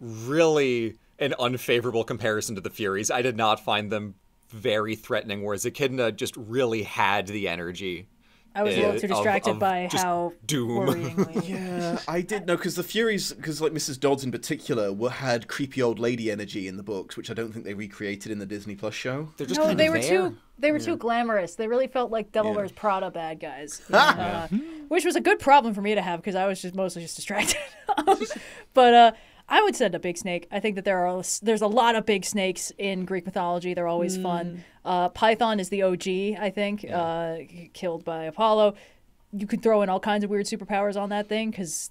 really an unfavorable comparison to the Furies. I did not find them very threatening, whereas Echidna just really had the energy. I was a little too distracted by how doom. Yeah, I did know, because the Furies, because like Mrs. Dodds in particular, had creepy old lady energy in the books, which I don't think they recreated in the Disney Plus show. They're just They were too glamorous. They really felt like Delaware's Prada bad guys, which was a good problem for me to have because I was just mostly just distracted. But I would send a big snake. I think that there's a lot of big snakes in Greek mythology. They're always fun. Python is the OG, I think, killed by Apollo. You could throw in all kinds of weird superpowers on that thing because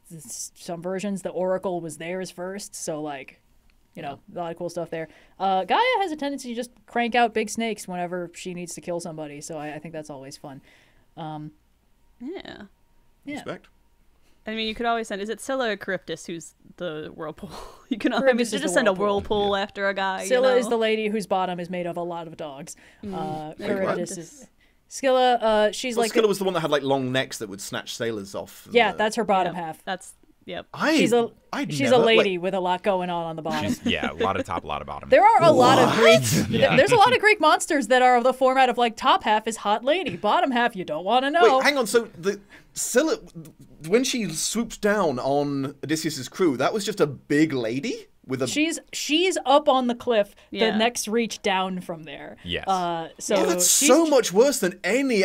some versions, the Oracle was theirs first. So, like, you know, a lot of cool stuff there. Gaia has a tendency to just crank out big snakes whenever she needs to kill somebody. So I think that's always fun. Respect. I mean, you could always send... Is it Scylla or Charybdis who's the whirlpool? You can just send a whirlpool after a guy. Scylla is the lady whose bottom is made of a lot of dogs. Charybdis is... Scylla, she's like... Scylla was the one that had like long necks that would snatch sailors off. Yeah, that's her bottom half. That's... Yep. She's a lady with a lot going on the bottom. Yeah, a lot of top, a lot of bottom. There are a lot of Greek... There's a lot of Greek monsters that are of the format of like top half is hot lady, bottom half you don't want to know. Wait, hang on, so the... Scylla, when she swoops down on Odysseus's crew, that was just a big lady with a. She's up on the cliff. Yeah. The necks reach down from there. Yes. That's so much worse than anything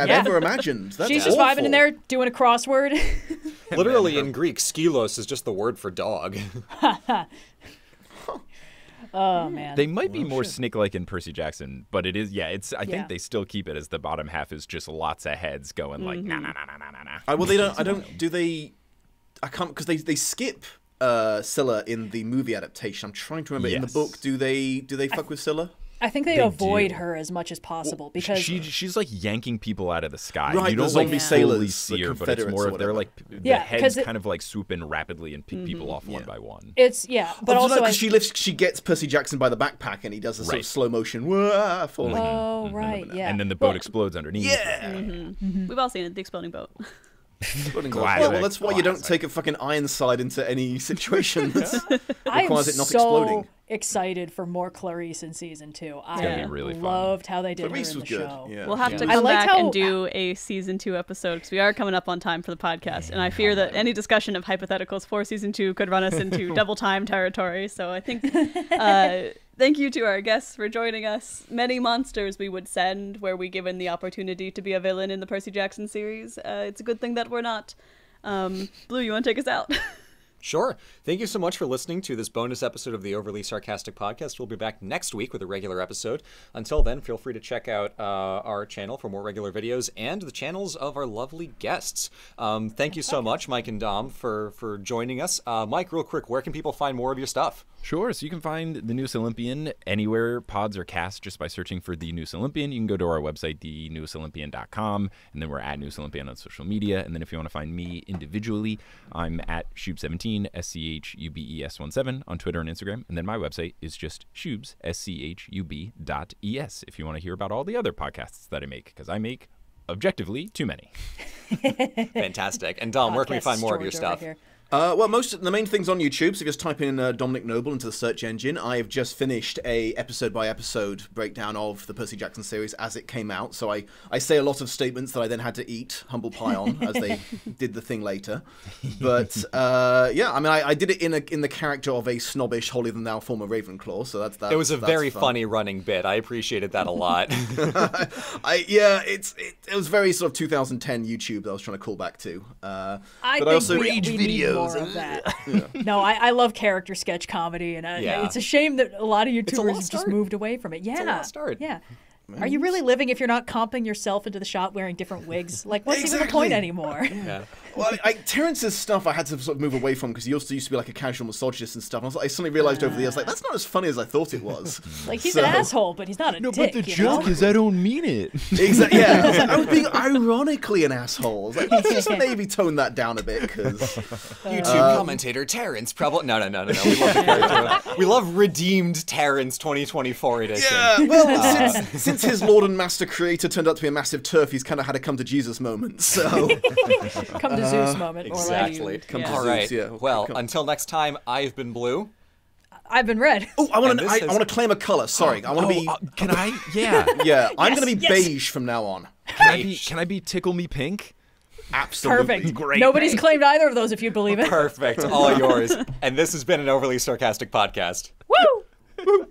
I've ever imagined. That's she's awful. Just vibing in there doing a crossword. Literally in Greek, skylos is just the word for dog. Oh man! They might be more snake-like in Percy Jackson, but it is I think they still keep it as the bottom half is just lots of heads going like nah. Well, they don't. I don't. Do they? I can't because they skip Scylla in the movie adaptation. I'm trying to remember in the book. Do they fuck with Scylla? I think they avoid her as much as possible because she's like yanking people out of the sky. Right, you don't like sailors see her, but it's more they're like the heads kind of like swoop in rapidly and pick people off one by one. It's but also like, she gets Percy Jackson by the backpack and he does a sort of slow motion falling. Oh right, yeah. And then the boat explodes underneath. Yeah, we've all seen it, the exploding boat. Well, that's why you don't take a fucking Ironside into any situation that requires it not exploding. Excited for more Clarice in season 2. I loved how they did Clarice her in the show. Yeah. We'll have to come back and do a season 2 episode because we are coming up on time for the podcast, and I fear that any discussion of hypotheticals for season 2 could run us into double time territory. So I think thank you to our guests for joining us. Many monsters we would send were we given the opportunity to be a villain in the Percy Jackson series. It's a good thing that we're not. Blue, you want to take us out? Sure. Thank you so much for listening to this bonus episode of the Overly Sarcastic Podcast. We'll be back next week with a regular episode. Until then, feel free to check out our channel for more regular videos and the channels of our lovely guests. Thank you so much, Mike and Dom, for joining us. Mike, real quick, where can people find more of your stuff? Sure. So you can find The Newest Olympian anywhere pods are cast just by searching for The Newest Olympian. You can go to our website, thenewestolympian.com, and then we're at Newest Olympian on social media. And then if you want to find me individually, I'm at Shubes17. SCHUBES17 on Twitter and Instagram, and then my website is just schub.es if you want to hear about all the other podcasts that I make, because I make objectively too many. Fantastic. And Dom, where can we find more of your stuff? Well, the main thing's on YouTube, so you just type in Dominic Noble into the search engine. I've just finished a episode-by-episode breakdown of the Percy Jackson series as it came out, so I say a lot of statements that I then had to eat humble pie on as they did the thing later. But, yeah, I mean, I did it in the character of a snobbish, holier-than-thou former Ravenclaw, so that's that. It was a very funny running bit. I appreciated that a lot. Yeah, it was very sort of 2010 YouTube that I was trying to call back to. But I also rage videos. Of that. Yeah. No, I love character sketch comedy, and it's a shame that a lot of YouTubers have just moved away from it. Yeah, it's a lost art. Yeah. Man. Are you really living if you're not comping yourself into the shot wearing different wigs? Like, what's even the point anymore? Yeah. Well, Terrence's stuff I had to sort of move away from because he also used to be like a casual misogynist and stuff. And I suddenly realized over the years, like, that's not as funny as I thought it was. Like, he's an asshole, but he's not a dick. No, but the joke is I don't mean it. Exactly. Yeah. I was being ironically an asshole. I was like, let's just maybe tone that down a bit because YouTube commentator Terrence probably no. We love the character. We love redeemed Terrence 2024 edition. Yeah. Well, since his Lord and Master Creator turned out to be a massive turf, he's kind of had a come-to-Jesus moment, so... come-to-Zeus moment. Exactly. Come to Zeus, yeah. Well, until next time, I've been blue. I've been red. Oh, I want to claim a color, sorry. I want to be... can I? Yeah. Yeah, I'm going to be beige from now on. Can I be tickle me pink? Absolutely. Perfect. Great. Nobody's claimed either of those, if you believe it. Perfect. All yours. And this has been an Overly Sarcastic Podcast. Woo! Woo!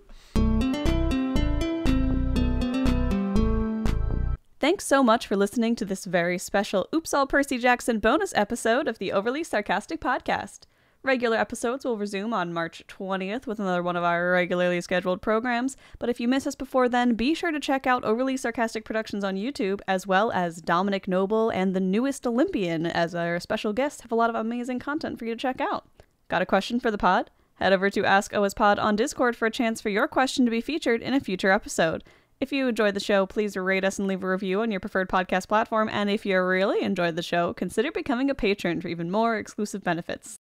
Thanks so much for listening to this very special Oops All Percy Jackson bonus episode of the Overly Sarcastic Podcast. Regular episodes will resume on March 20th with another one of our regularly scheduled programs, but if you miss us before then, be sure to check out Overly Sarcastic Productions on YouTube, as well as Dominic Noble and the newest Olympian, as our special guests have a lot of amazing content for you to check out. Got a question for the pod? Head over to Ask OSPod on Discord for a chance for your question to be featured in a future episode. If you enjoyed the show, please rate us and leave a review on your preferred podcast platform, and if you really enjoyed the show, consider becoming a patron for even more exclusive benefits.